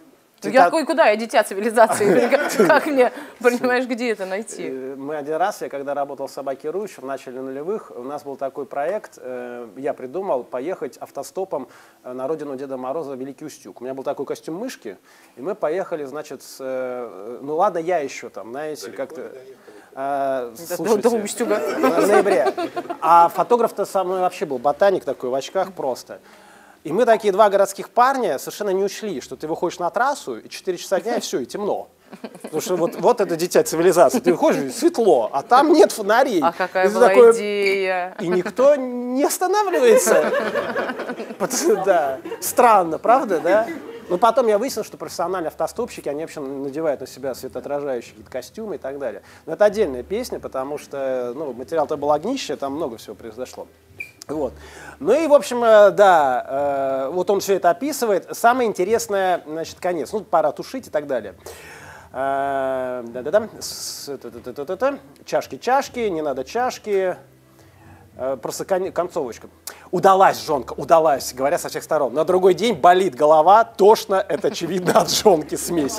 Я какой, куда? Я дитя цивилизации. Как, как мне, понимаешь, где это найти? Мы один раз, я когда работал в «Собаке Ру», еще в начале нулевых, у нас был такой проект, я придумал поехать автостопом на родину Деда Мороза в Великий Устюг. У меня был такой костюм мышки, и мы поехали, значит, с, ну ладно, я еще там, знаете, как-то... А, слушайте, в ноябре. А фотограф-то со мной вообще был, ботаник такой, в очках просто. И мы такие два городских парня совершенно не учли, что ты выходишь на трассу, и четыре часа дня, и все, и темно. Потому что вот, вот это дитя цивилизации. Ты выходишь, и светло, а там нет фонарей. А какая была такое... идея. И никто не останавливается. Да. Странно, правда, да? Но потом я выяснил, что профессиональные автостопщики, они вообще надевают на себя светоотражающие костюмы и так далее. Но это отдельная песня, потому что ну, материал-то был огнище, там много всего произошло. Вот. Ну и, в общем, да, вот он все это описывает. Самое интересное, значит, конец. Ну, пора тушить и так далее. Чашки-чашки, не надо чашки. Просто концовочка. Удалась жонка, удалась, говоря со всех сторон. На другой день болит голова, тошно, это очевидно от жонки смесь.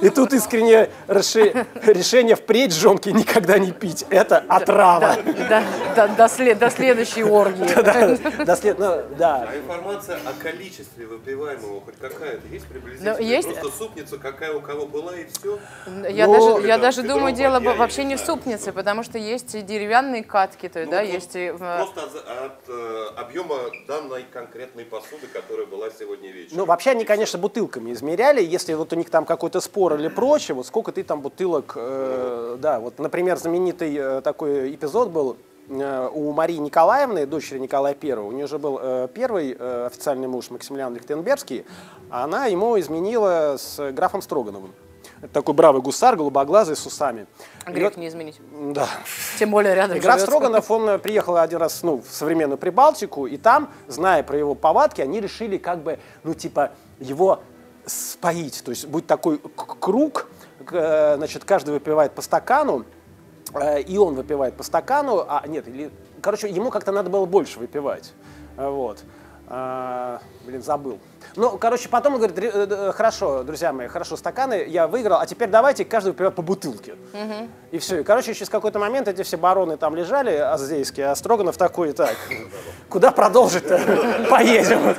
И тут искреннее реши... решение впредь жонки никогда не пить. Это отрава. До, до, до, до, след... до следующей оргии. А информация о количестве выпиваемого хоть какая-то есть приблизительно? Есть. Просто супница, какая у кого была и все. Я Но... даже, я даже думаю, дело вообще не в супнице, потому что есть и деревянные катки, то есть, да, есть и... Просто от объема данной конкретной посуды, которая была сегодня вечером. Ну, вообще они, конечно, бутылками измеряли, если вот у них там какой-то спор или прочее, вот сколько ты там бутылок, э, да, вот, например, знаменитый э, такой эпизод был, у Марии Николаевны, дочери Николая Первого, у нее же был э, первый э, официальный муж Максимилиан Лихтенбергский, а она ему изменила с графом Строгановым. Это такой бравый гусар, голубоглазый, с усами. А грех не изменить. Да. Тем более рядом. И граф Строганов, он приехал один раз ну, в современную Прибалтику, и там, зная про его повадки, они решили как бы, ну типа, его споить. То есть будет такой круг, значит, каждый выпивает по стакану, и он выпивает по стакану, а нет, или, короче, ему как-то надо было больше выпивать. Вот. А, блин, забыл. Ну, короче, потом он говорит, хорошо, друзья мои, хорошо, стаканы, я выиграл, а теперь давайте каждый выпивает по бутылке. Угу. И все. И, короче, через какой-то момент эти все бароны там лежали, аздейские, а Строганов такой и так. Куда продолжить-то? Поедем.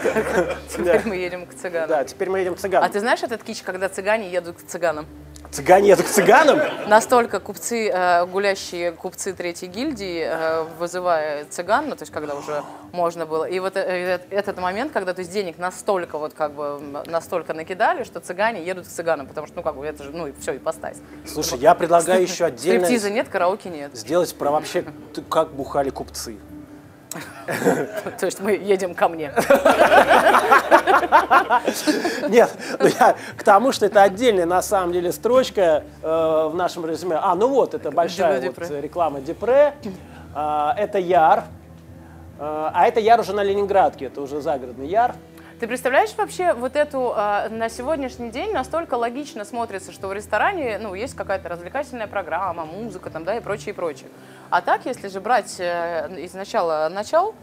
Теперь мы едем к цыганам. Да, теперь мы едем к цыганам. А ты знаешь этот кич, когда цыгане едут к цыганам? Цыгане едут к цыганам? Настолько купцы, э, гулящие купцы третьей гильдии, э, вызывая цыган, ну, то есть когда уже можно было. И вот э, этот момент, когда то есть, денег настолько вот как бы настолько накидали, что цыгане едут к цыганам, потому что, ну, как бы, это же, ну, и все, и постась. Слушай, я предлагаю еще отдельно... Стриптиза нет, караоке нет. Сделать про вообще, как бухали купцы. То есть мы едем ко мне. Нет, ну я к тому, что это отдельная на самом деле строчка э, в нашем резюме. А, ну вот, это большая вот, реклама Депре. Э, это Яр. Э, а это Яр уже на Ленинградке, это уже загородный Яр. Ты представляешь вообще вот эту, э, на сегодняшний день настолько логично смотрится, что в ресторане, ну, есть какая-то развлекательная программа, музыка там, да, и прочее, и прочее. А так, если же брать э, изначала начал,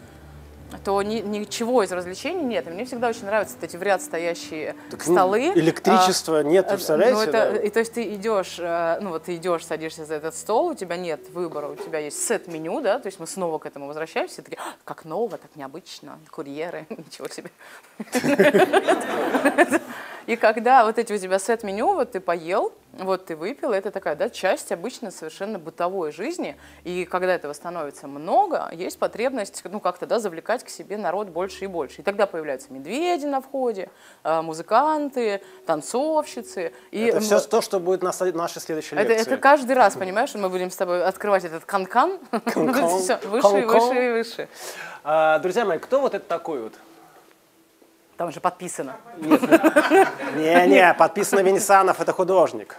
то ни, ничего из развлечений нет. И мне всегда очень нравятся эти в ряд стоящие так, столы. Электричества а, нет, представляете? Ну, это, да? И то есть ты идешь, ну вот ты идешь, садишься за этот стол, у тебя нет выбора, у тебя есть сет-меню, да, то есть мы снова к этому возвращаемся, и такие, а, как ново, так необычно, курьеры, ничего себе. И когда вот эти у тебя сет-меню, вот ты поел, вот ты выпил, это такая, да, часть обычно совершенно бытовой жизни, и когда этого становится много, есть потребность, ну, как-то, да, завлекать к себе народ больше и больше. И тогда появляются медведи на входе, музыканты, танцовщицы. И это все то, что будет на нашей следующей лекции. Это, это каждый раз, понимаешь, мы будем с тобой открывать этот канкан, выше и выше и выше. Друзья мои, кто вот это такой вот? Там же подписано. Не-не, подписано Венесанов, это художник.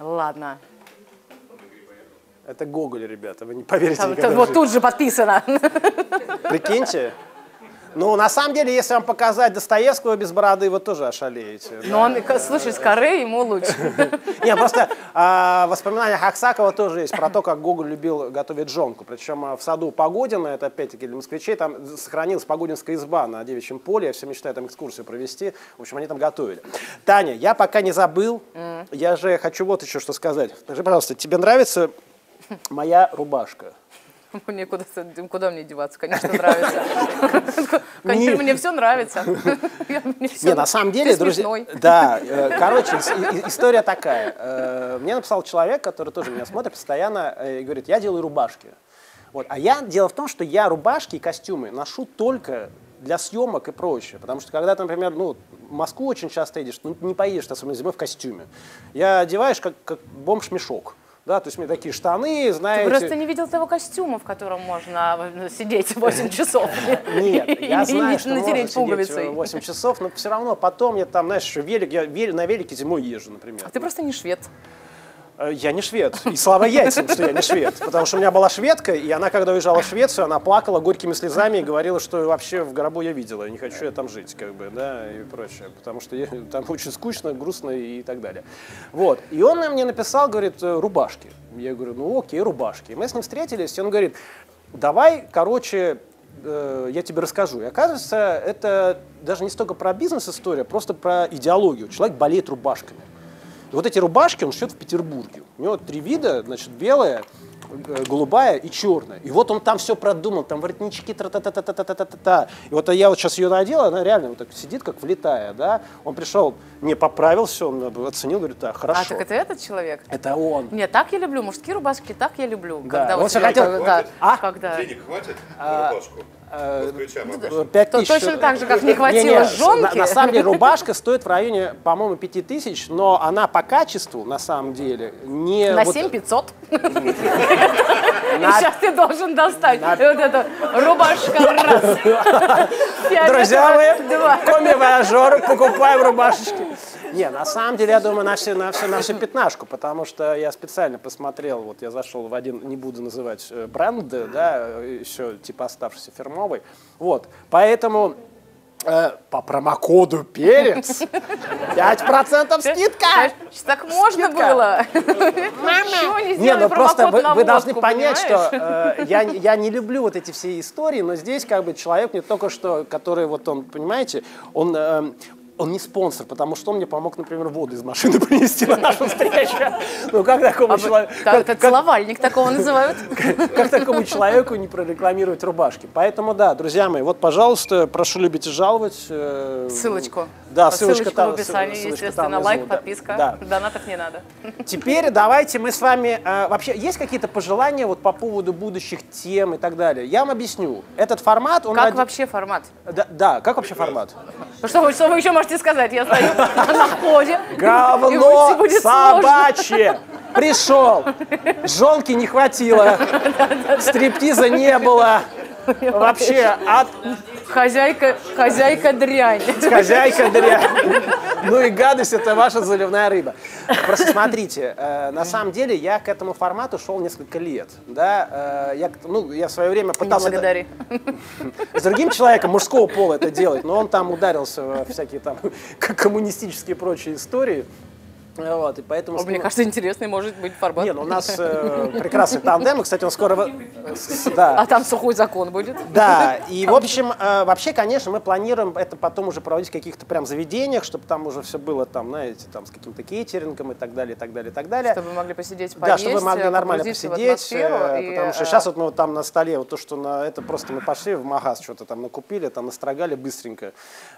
Ладно. Это Гоголь, ребята, вы не поверите. Там, никогда вот тут же подписано. Прикиньте. Ну, на самом деле, если вам показать Достоевского без бороды, вы тоже ошалеете. Но он, слушай, с коры ему лучше. Нет, просто в воспоминаниях Аксакова тоже есть про то, как Гоголь любил готовить жонку. Причем в саду Погодина, это опять-таки для москвичей, там сохранилась Погодинская изба на Девичьем поле. Я все мечтаю там экскурсию провести. В общем, они там готовили. Таня, я пока не забыл. Я же хочу вот еще что сказать. Скажи, пожалуйста, тебе нравится моя рубашка? Мне куда, куда мне деваться, конечно, нравится. Конечно, мне все нравится. Не, на самом деле, друзья, да, короче, история такая. Мне написал человек, который тоже меня смотрит постоянно, и говорит, я делаю рубашки. А я, дело в том, что я рубашки и костюмы ношу только для съемок и прочее. Потому что когда ты, например, ну, в Москву очень часто едешь, ну, не поедешь, особенно зимой, в костюме. Я одеваешь, как, как бомж-мешок. Да, то есть у меня такие штаны, знаете... Ты просто не видел того костюма, в котором можно сидеть восемь часов. Нет, я знаю, что можно сидеть восемь часов, но все равно потом я там, знаешь, еще велик, я на велике зимой езжу, например. А ты просто не швед. Я не швед. И слава яйцам, что я не швед. Потому что у меня была шведка, и она, когда уезжала в Швецию, она плакала горькими слезами и говорила, что вообще в гробу я видела, не хочу я там жить, как бы, да, и прочее. Потому что я, там очень скучно, грустно и так далее. Вот. И он мне написал, говорит, рубашки. Я говорю, ну окей, рубашки. И мы с ним встретились, и он говорит, давай, короче, э, я тебе расскажу. И оказывается, это даже не столько про бизнес-история, просто про идеологию. Человек болеет рубашками. Вот эти рубашки он шьет в Петербурге. У него три вида, значит, белая, голубая и черная. И вот он там все продумал, там воротнички, тра-та-та-та-та-та-та-та. И вот я вот сейчас ее надела, она реально вот так сидит, как влетая, да. Он пришел, мне поправил все, он оценил, говорит, а, хорошо. А, так это этот человек? Это он. Нет, так я люблю, мужские рубашки, так я люблю. Да, когда он все хотел. Когда, а? Когда... Денег хватит на рубашку? пять тысяч. Точно так же, как не хватило жонки. На самом деле рубашка стоит в районе, по-моему, пяти тысяч, но она по качеству, на самом деле, не... На семь тысяч пятьсот. И сейчас ты должен достать вот эту рубашку. Раз. Друзья мои, коми-вояжеры, покупаем рубашечки. Не, на самом деле, я думаю, на все, на все, на всю пятнашку, потому что я специально посмотрел, вот я зашел в один, не буду называть бренды, да, еще типа оставшийся фирмовый, вот, поэтому э, по промокоду «Перец» пять процентов скидка! Так можно было? Не, ну просто вы должны понять, что я не люблю вот эти все истории, но здесь как бы человек не только что, который вот он, понимаете, он... Он не спонсор, потому что он мне помог, например, воду из машины принести на нашу встречу. Ну, как такому человеку... Это целовальник такого называют. Как такому человеку не прорекламировать рубашки? Поэтому, да, друзья мои, вот, пожалуйста, прошу любить и жаловать. Ссылочку. Да, ссылочка там. В описании, естественно, лайк, подписка. Донатов не надо. Теперь давайте мы с вами... Вообще, есть какие-то пожелания вот по поводу будущих тем и так далее? Я вам объясню. Этот формат... Как вообще формат? Да, как вообще формат? Что вы еще можете... Можете сказать, я стою на входе. Говно собачье! Пришел! Жонки не хватило, стриптиза не было. Вообще, от... хозяйка, хозяйка дрянь. Хозяйка дрянь. Ну и гадость, это ваша заливная рыба. Просто смотрите, э, на самом деле я к этому формату шел несколько лет. Да? Э, я, ну, я в свое время пытался... Не благодари. С другим человеком мужского пола это делать, но он там ударился во всякие там коммунистические и прочие истории. Вот, и поэтому... Мне кажется, интересный может быть формат. Не, ну у нас э, прекрасный тандем, кстати, он скоро... Да. А там сухой закон будет. Да, и в общем, э, вообще, конечно, мы планируем это потом уже проводить в каких-то прям заведениях, чтобы там уже все было, там, знаете, там, с каким-то кейтерингом и так далее, и так далее, и так далее. Чтобы вы могли посидеть, поесть, да, чтобы вы могли нормально посидеть, э, потому что сейчас вот мы вот там на столе, вот то, что на... Это просто мы пошли в магаз, что-то там накупили, там настрогали быстренько.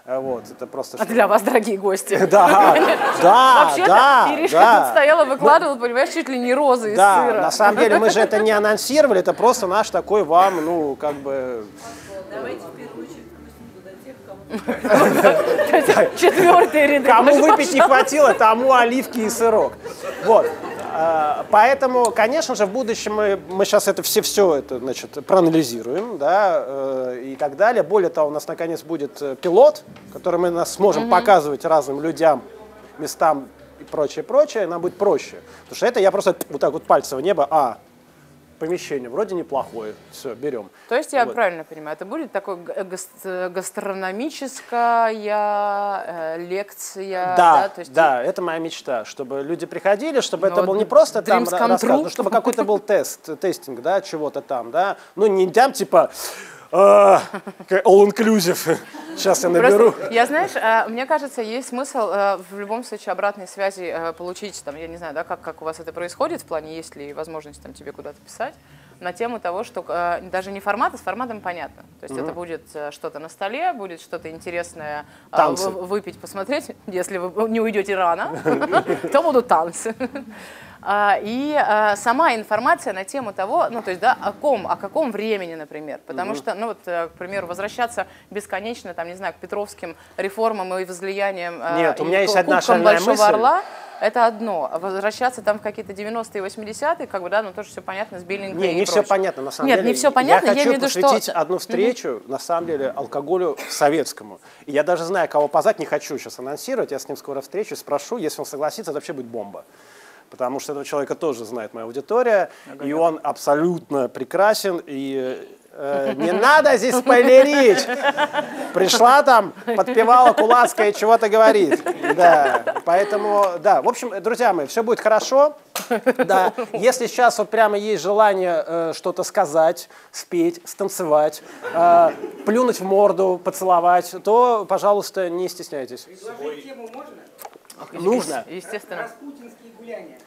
Вот, это просто... А для вас, дорогие гости. Да, да, да. Иришка да, тут стояла, выкладывала, ну, понимаешь, чуть ли не розы да, из сыра. На самом деле мы же это не анонсировали, это просто наш такой вам, ну, как бы... Давайте в первую очередь пустим туда тех, кому... Четвертые ряды. Кому выпить не хватило, тому оливки и сырок. Вот. Поэтому, конечно же, в будущем мы, мы сейчас это все, все это, значит, проанализируем, да, и так далее. Более того, у нас, наконец, будет пилот, который мы нас сможем mm-hmm. показывать разным людям, местам, и прочее, прочее, нам будет проще. Потому что это я просто вот так вот пальцем в небо, а, помещение вроде неплохое, все, берем. То есть я вот правильно понимаю, это будет такое гастрономическая лекция? Да, да, то есть да ты... это моя мечта, чтобы люди приходили, чтобы но это вот был не просто там рассказ, но чтобы какой-то был тест, тестинг, да, чего-то там, да, ну не там типа... All-inclusive. Сейчас я наберу. Просто, я, знаешь, мне кажется, есть смысл в любом случае обратной связи получить, там, я не знаю, да, как, как у вас это происходит, в плане, есть ли возможность там, тебе куда-то писать, на тему того, что даже не формат, а с форматом понятно. То есть mm-hmm. это будет что-то на столе, будет что-то интересное танцы. Выпить, посмотреть. Если вы не уйдете рано, то будут танцы. И сама информация на тему того, ну, то есть, да, о ком, о каком времени, например. Потому что, ну, вот, к примеру, возвращаться бесконечно, там, не знаю, к петровским реформам и возлияниям. Нет, у меня есть одна шальная мысль. Это одно. Возвращаться там в какие-то девяностые и восьмидесятые, как бы, да, ну тоже все понятно с беленьким. Не, не все понятно, на самом деле. Нет, не все понятно. Я хочу посвятить одну встречу, на самом деле, алкоголю советскому. И я даже знаю, кого позвать, не хочу сейчас анонсировать, я с ним скоро встречусь, спрошу, если он согласится, это вообще будет бомба. Потому что этого человека тоже знает моя аудитория, и он абсолютно прекрасен, и... Не надо здесь спойлерить. Пришла там, подпевала Кулацкая и чего-то говорит. Да, поэтому, да, в общем, друзья мои, все будет хорошо. Да, если сейчас вот прямо есть желание э, что-то сказать, спеть, станцевать, э, плюнуть в морду, поцеловать, то, пожалуйста, не стесняйтесь. Предложить тему можно? Нужно. Естественно. Распутинские гуляния.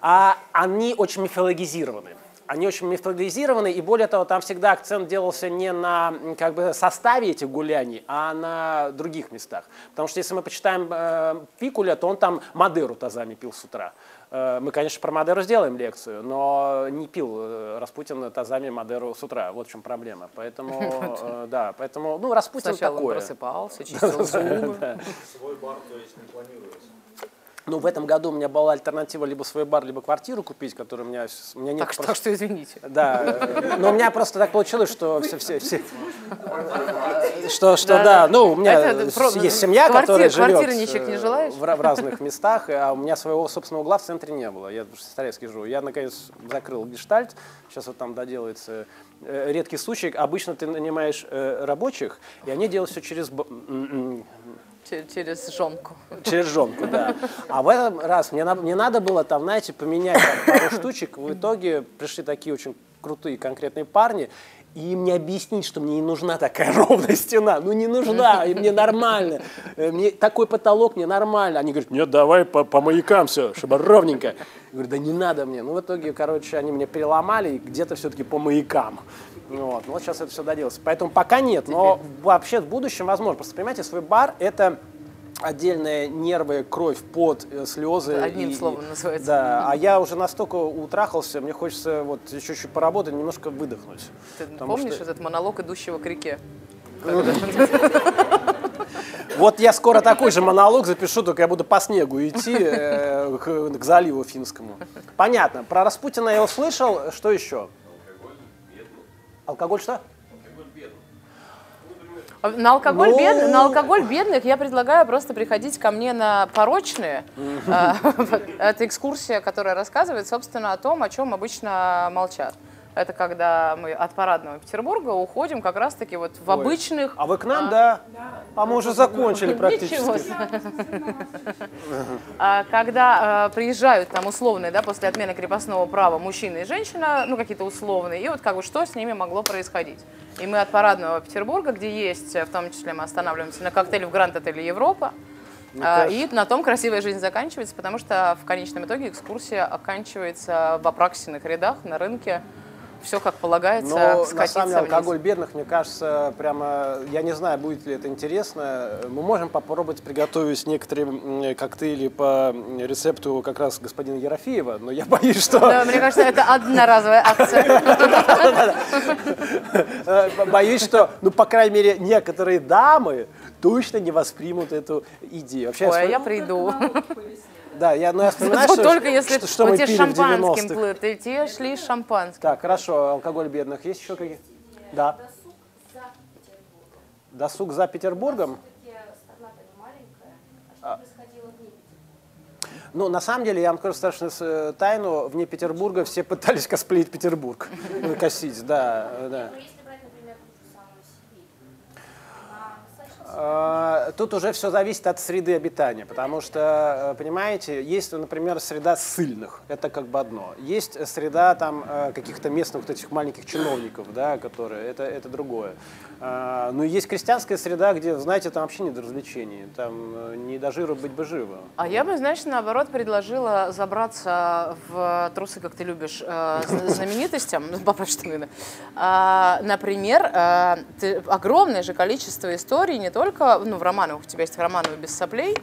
А, они очень мифологизированы. Они очень мифологизированы, и более того, там всегда акцент делался не на как бы, составе этих гуляний, а на других местах. Потому что если мы почитаем э, Пикуля, то он там Мадеру тазами пил с утра. Э, мы, конечно, про Мадеру сделаем лекцию, но не пил э, Распутин тазами Мадеру с утра. Вот в чем проблема. Поэтому, э, да, поэтому, ну, Распутин сначала такое. Сначала он просыпался, чистил зубы. Свой бар, то есть, не планируется. Но в этом году у меня была альтернатива либо свой бар, либо квартиру купить, которую у меня, у меня нет. Так просто... что, извините. Да, но у меня просто так получилось, что все, все, все, что, что, да, да, ну, у меня есть семья, которая живет в разных местах, а у меня своего собственного угла в центре не было. Я в Сестрорецке живу. Я, наконец, закрыл гештальт, сейчас вот там доделается... Редкий случай, обычно ты нанимаешь рабочих, и они делают все через... Через жонку. Через жонку, да. А в этот раз мне, мне надо было там, знаете, поменять там пару штучек. В итоге пришли такие очень крутые конкретные парни, и им не объяснить, что мне не нужна такая ровная стена. Ну не нужна, и мне нормально. Мне такой потолок мне нормально. Они говорят, нет, давай по, по маякам все, чтобы ровненько. Я говорю, да не надо мне. Ну в итоге, короче, они меня переломали, и где-то все-таки по маякам. Вот. Ну вот сейчас это все доделается. Поэтому пока нет, но вообще в будущем возможно. Просто понимаете, свой бар – это отдельные нервы, кровь, пот, слезы. Одним и, словом называется. Да, а я уже настолько утрахался, мне хочется вот чуть-чуть поработать, немножко выдохнуть. Ты помнишь что... этот монолог идущего к реке? Вот я скоро такой же монолог запишу, только я буду по снегу идти э, к, к заливу Финскому. Понятно. Про Распутина я услышал. Что еще? Алкоголь бедный. Алкоголь что? На алкоголь, ну... бед... на алкоголь бедных я предлагаю просто приходить ко мне на порочные. Это экскурсия, которая рассказывает, собственно, о том, о чем обычно молчат. Это когда мы от парадного Петербурга уходим как раз-таки вот в обычных... А вы к нам, да? А мы уже закончили практически. Когда приезжают там условные, да, после отмены крепостного права мужчина и женщина, ну какие-то условные, и вот как бы что с ними могло происходить. И мы от парадного Петербурга, где есть, в том числе мы останавливаемся на коктейле в Гранд-отеле «Европа», а, и на том красивая жизнь заканчивается, потому что в конечном итоге экскурсия оканчивается в Апраксиных рядах на рынке. Все как полагается. Но на самом деле алкоголь бедных, мне кажется, прямо, я не знаю, будет ли это интересно. Мы можем попробовать приготовить некоторые коктейли по рецепту как раз господина Ерофеева, но я боюсь, что... Да, мне кажется, это одноразовая акция. Боюсь, что, ну, по крайней мере, некоторые дамы точно не воспримут эту идею. Ой, я приду. Да, я, ну, я вспоминаю, что, только если что, что мы пили в девяностых. Те, те шли шампанским. Так, хорошо, алкоголь бедных. Есть еще какие-то? Да. Досуг за Петербургом? А. Ну, на самом деле, я вам скажу страшную тайну, вне Петербурга все пытались косплеить Петербург. Косить, да. Тут уже все зависит от среды обитания, потому что, понимаете, есть, например, среда ссыльных, это как бы одно. Есть среда там каких-то местных вот этих маленьких чиновников, да, которые, это, это другое. Но есть крестьянская среда, где, знаете, там вообще не до развлечений, там не до жира быть бы живо. А я бы, значит, наоборот предложила забраться в трусы, как ты любишь, знаменитостям, например, огромное же количество историй, не только только ну, в Романовых, у тебя есть Романовы без соплей,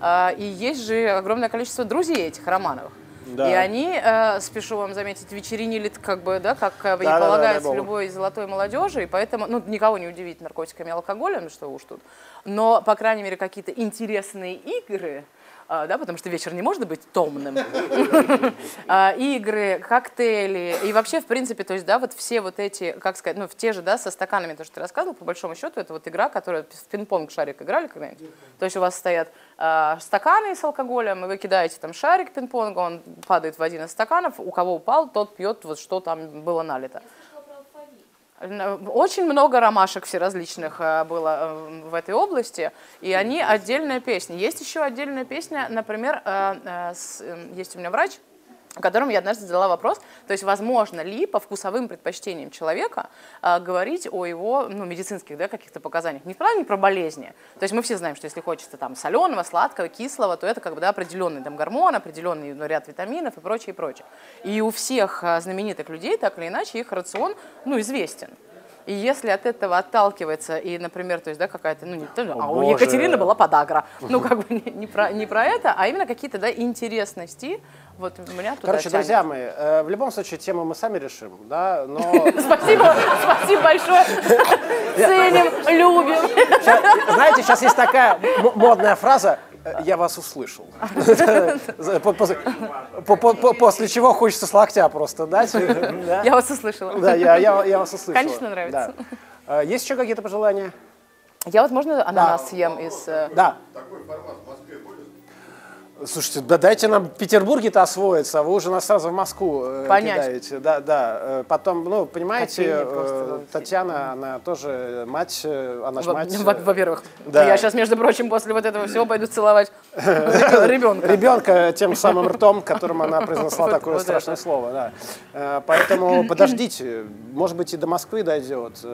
э, и есть же огромное количество друзей этих Романовых. Да. И они, э, спешу вам заметить, вечеринилит, как бы, да, как да, и да, полагается да, да, любой золотой молодежи, и поэтому, ну, никого не удивить наркотиками и алкоголем, ну, что уж тут. Но, по крайней мере, какие-то интересные игры, э, да, потому что вечер не может быть томным. Игры, коктейли, и вообще, в принципе, то есть, да, вот все вот эти, как сказать, ну, в те же, да, со стаканами, то, что ты рассказывал, по большому счету, это вот игра, которую в пинг-понг шарик играли когда-нибудь. То есть у вас стоят стаканы с алкоголем, и вы кидаете там шарик пинг-понга, он падает в один из стаканов, у кого упал, тот пьет вот что там было налито. Очень много ромашек всеразличных было в этой области, и они отдельная песня. Есть еще отдельная песня, например, есть у меня врач, которому я однажды задала вопрос, то есть возможно ли по вкусовым предпочтениям человека э, говорить о его ну, медицинских да, каких-то показаниях, не правда, не про болезни. То есть мы все знаем, что если хочется там соленого, сладкого, кислого, то это как бы да, определенный там, гормон, определенный ну, ряд витаминов и прочее, и прочее. И у всех э, знаменитых людей, так или иначе, их рацион ну, известен. И если от этого отталкивается, и, например, то есть, да, какая-то, ну, не то, О, а у Екатерины была подагра. Ну, как бы не, не, про, не про это, а именно какие-то, да, интересности. Вот меня туда Короче, тянет. Друзья мои, э, в любом случае, тему мы сами решим, да, но... Спасибо, спасибо большое. Ценим, любим. Знаете, сейчас есть такая модная фраза Я вас услышал. После чего хочется с локтя просто дать. Я вас услышала. Да, я вас услышала. Конечно, нравится. Есть еще какие-то пожелания? Я вот, можно ананас съем из... Да. Такой формат в Москве будет? Слушайте, да дайте нам в Петербурге-то освоиться, а вы уже нас сразу в Москву кидаете. Да, да. Потом, ну, понимаете, Татьяна, она тоже мать, она же мать. Во-первых, я сейчас, между прочим, после вот этого всего пойду целовать ребенка. Ребенка тем самым ртом, которым она произнесла такое страшное слово. Поэтому подождите, может быть, и до Москвы дойдет.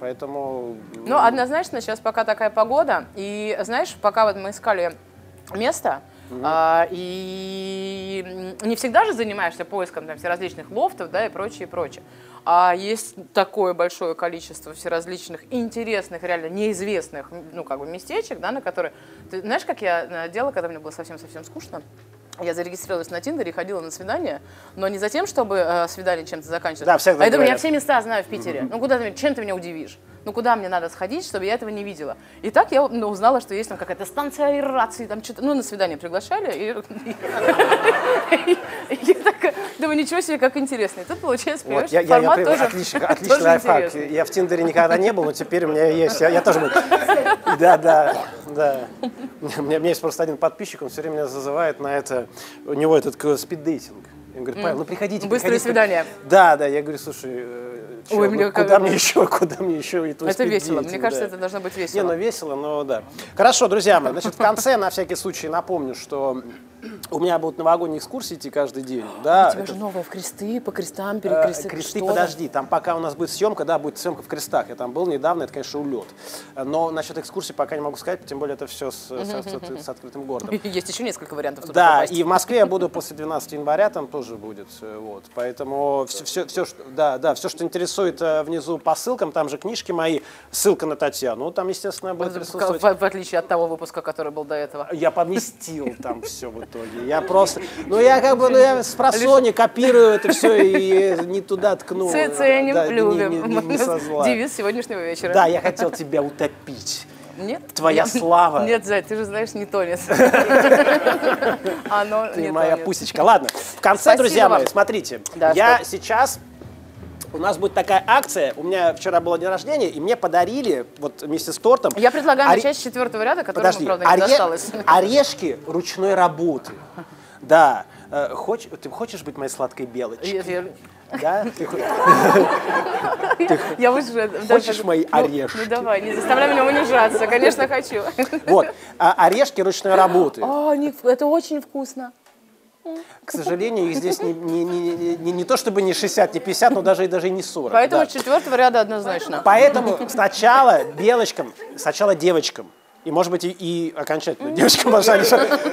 Поэтому... Ну, однозначно, сейчас пока такая погода. И, знаешь, пока вот мы искали место, Mm-hmm. а, и не всегда же занимаешься поиском там всеразличных лофтов, да, и прочее, и прочее. А есть такое большое количество всеразличных интересных, реально неизвестных, ну, как бы, местечек, да, на которые... Ты знаешь, как я делала, когда мне было совсем-совсем скучно? Я зарегистрировалась на Тиндере и ходила на свидание, но не за тем, чтобы э, свидание чем-то заканчивалось. Да, все а я думаю, я все места знаю в Питере. Mm-hmm. Ну, куда ты, чем ты меня удивишь? Ну, куда мне надо сходить, чтобы я этого не видела? И так я ну, узнала, что есть там какая-то станция аэрации, там что-то, ну, на свидание приглашали. И я так думаю, ничего себе, как интересно. И тут, получается, понимаешь, формат тоже интересный. Отличный лайфхак. Я в Тиндере никогда не был, но теперь у меня есть. Я тоже был. Да, да, да. У меня есть просто один подписчик, он все время меня зазывает на это, у него этот спиддейтинг. Он говорит, Павел, ну приходите, быстрое свидание. Да, да, я говорю, слушай, куда мне еще, куда мне еще? Это весело, мне кажется, это должно быть весело. Не, ну весело, но да. Хорошо, друзья мои, значит, в конце, на всякий случай, напомню, что у меня будут новогодние экскурсии идти каждый день. Да, у тебя это... же новые в кресты, по крестам, перекресты. Кресты, подожди, там пока у нас будет съемка, да, будет съемка в крестах. Я там был недавно, это, конечно, улет. Но насчет экскурсии пока не могу сказать, тем более это все с, с, с открытым городом. Есть еще несколько вариантов. Да, попасть. И в Москве я буду после двенадцатого января, там тоже будет. Вот, поэтому все, все, все, что, да, да, все, что интересует внизу по ссылкам, там же книжки мои, ссылка на Татьяну, там, естественно, будет присутствовать. В, в отличие от того выпуска, который был до этого. Я поместил там все в итоге. Я просто, ну я как бы, ну я с просони копирую это все и не туда ткну. Ценим, да, любим. Не, не, не со зла. Девиз сегодняшнего вечера. Да, я хотел тебя утопить. Нет? Твоя я... слава. Нет, Зай, ты же знаешь, не тонет. Ты моя пусечка. Ладно, в конце, друзья мои, смотрите, я сейчас... У нас будет такая акция. У меня вчера было день рождения, и мне подарили вот вместе с тортом. Я предлагаю оре... начать с четвертого ряда, которому, Подожди, правда, не оре... досталось. Орешки ручной работы. Да. Хоч... Ты хочешь быть моей сладкой белочкой? Я... Да? Я уже... Хочешь мои орешки? Ну давай, не заставляй меня унижаться. Конечно, хочу. Вот. Орешки ручной работы. О, это очень вкусно. К сожалению, их здесь не, не, не, не, не то чтобы не шестьдесят, не пятьдесят, но даже и даже не сорок. Поэтому да. С четвертого ряда однозначно. Поэтому сначала белочкам, сначала девочкам. И, может быть, и, и окончательно девочкам пожали,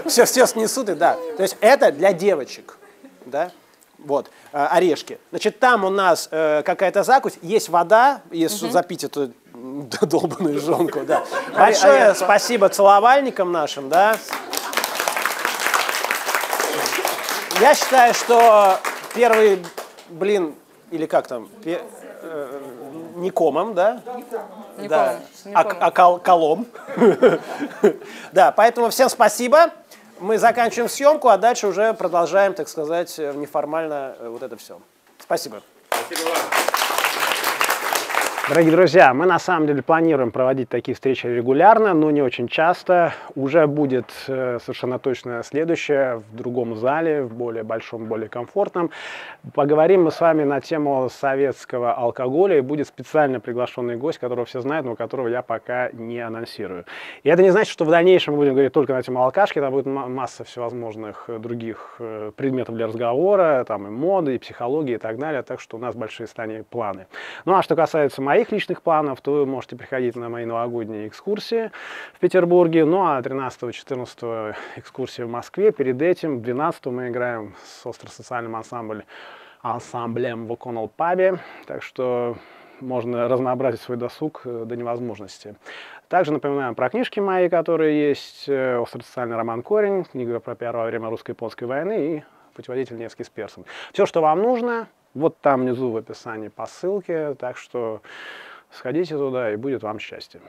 все, все снесут, и да. То есть это для девочек, да? Вот, орешки. Значит, там у нас э, какая-то закусь, есть вода, если угу. запить эту долбанную жонку, да. Большое Орешко. Спасибо целовальникам нашим, да. Я считаю, что первый блин, или как там, пе, э, не комом, да? Не да. Помню, не а, а кол, колом. Да, поэтому всем спасибо. Мы заканчиваем съемку, а дальше уже продолжаем, так сказать, неформально вот это все. Спасибо. Спасибо вам. Дорогие друзья, мы на самом деле планируем проводить такие встречи регулярно, но не очень часто. Уже будет э, совершенно точно следующее в другом зале, в более большом, более комфортном. Поговорим мы с вами на тему советского алкоголя, и будет специально приглашенный гость, которого все знают, но которого я пока не анонсирую. И это не значит, что в дальнейшем мы будем говорить только на тему алкашки, там будет масса всевозможных других предметов для разговора, там и моды, и психологии, и так далее, так что у нас большие станет планы. Ну а что касается моей моих личных планов, то вы можете приходить на мои новогодние экскурсии в Петербурге, ну а тринадцатого-четырнадцатого экскурсии в Москве, перед этим двенадцатого мы играем с остро-социальным ансамблем, ансамблем в Оконал пабе, так что можно разнообразить свой досуг до невозможности. Также напоминаем про книжки мои, которые есть, остро-социальный роман «Корень», книга про первое время русско-японской войны и путеводитель «Невский с персом». Все, что вам нужно, вот там внизу в описании по ссылке, так что сходите туда, и будет вам счастье.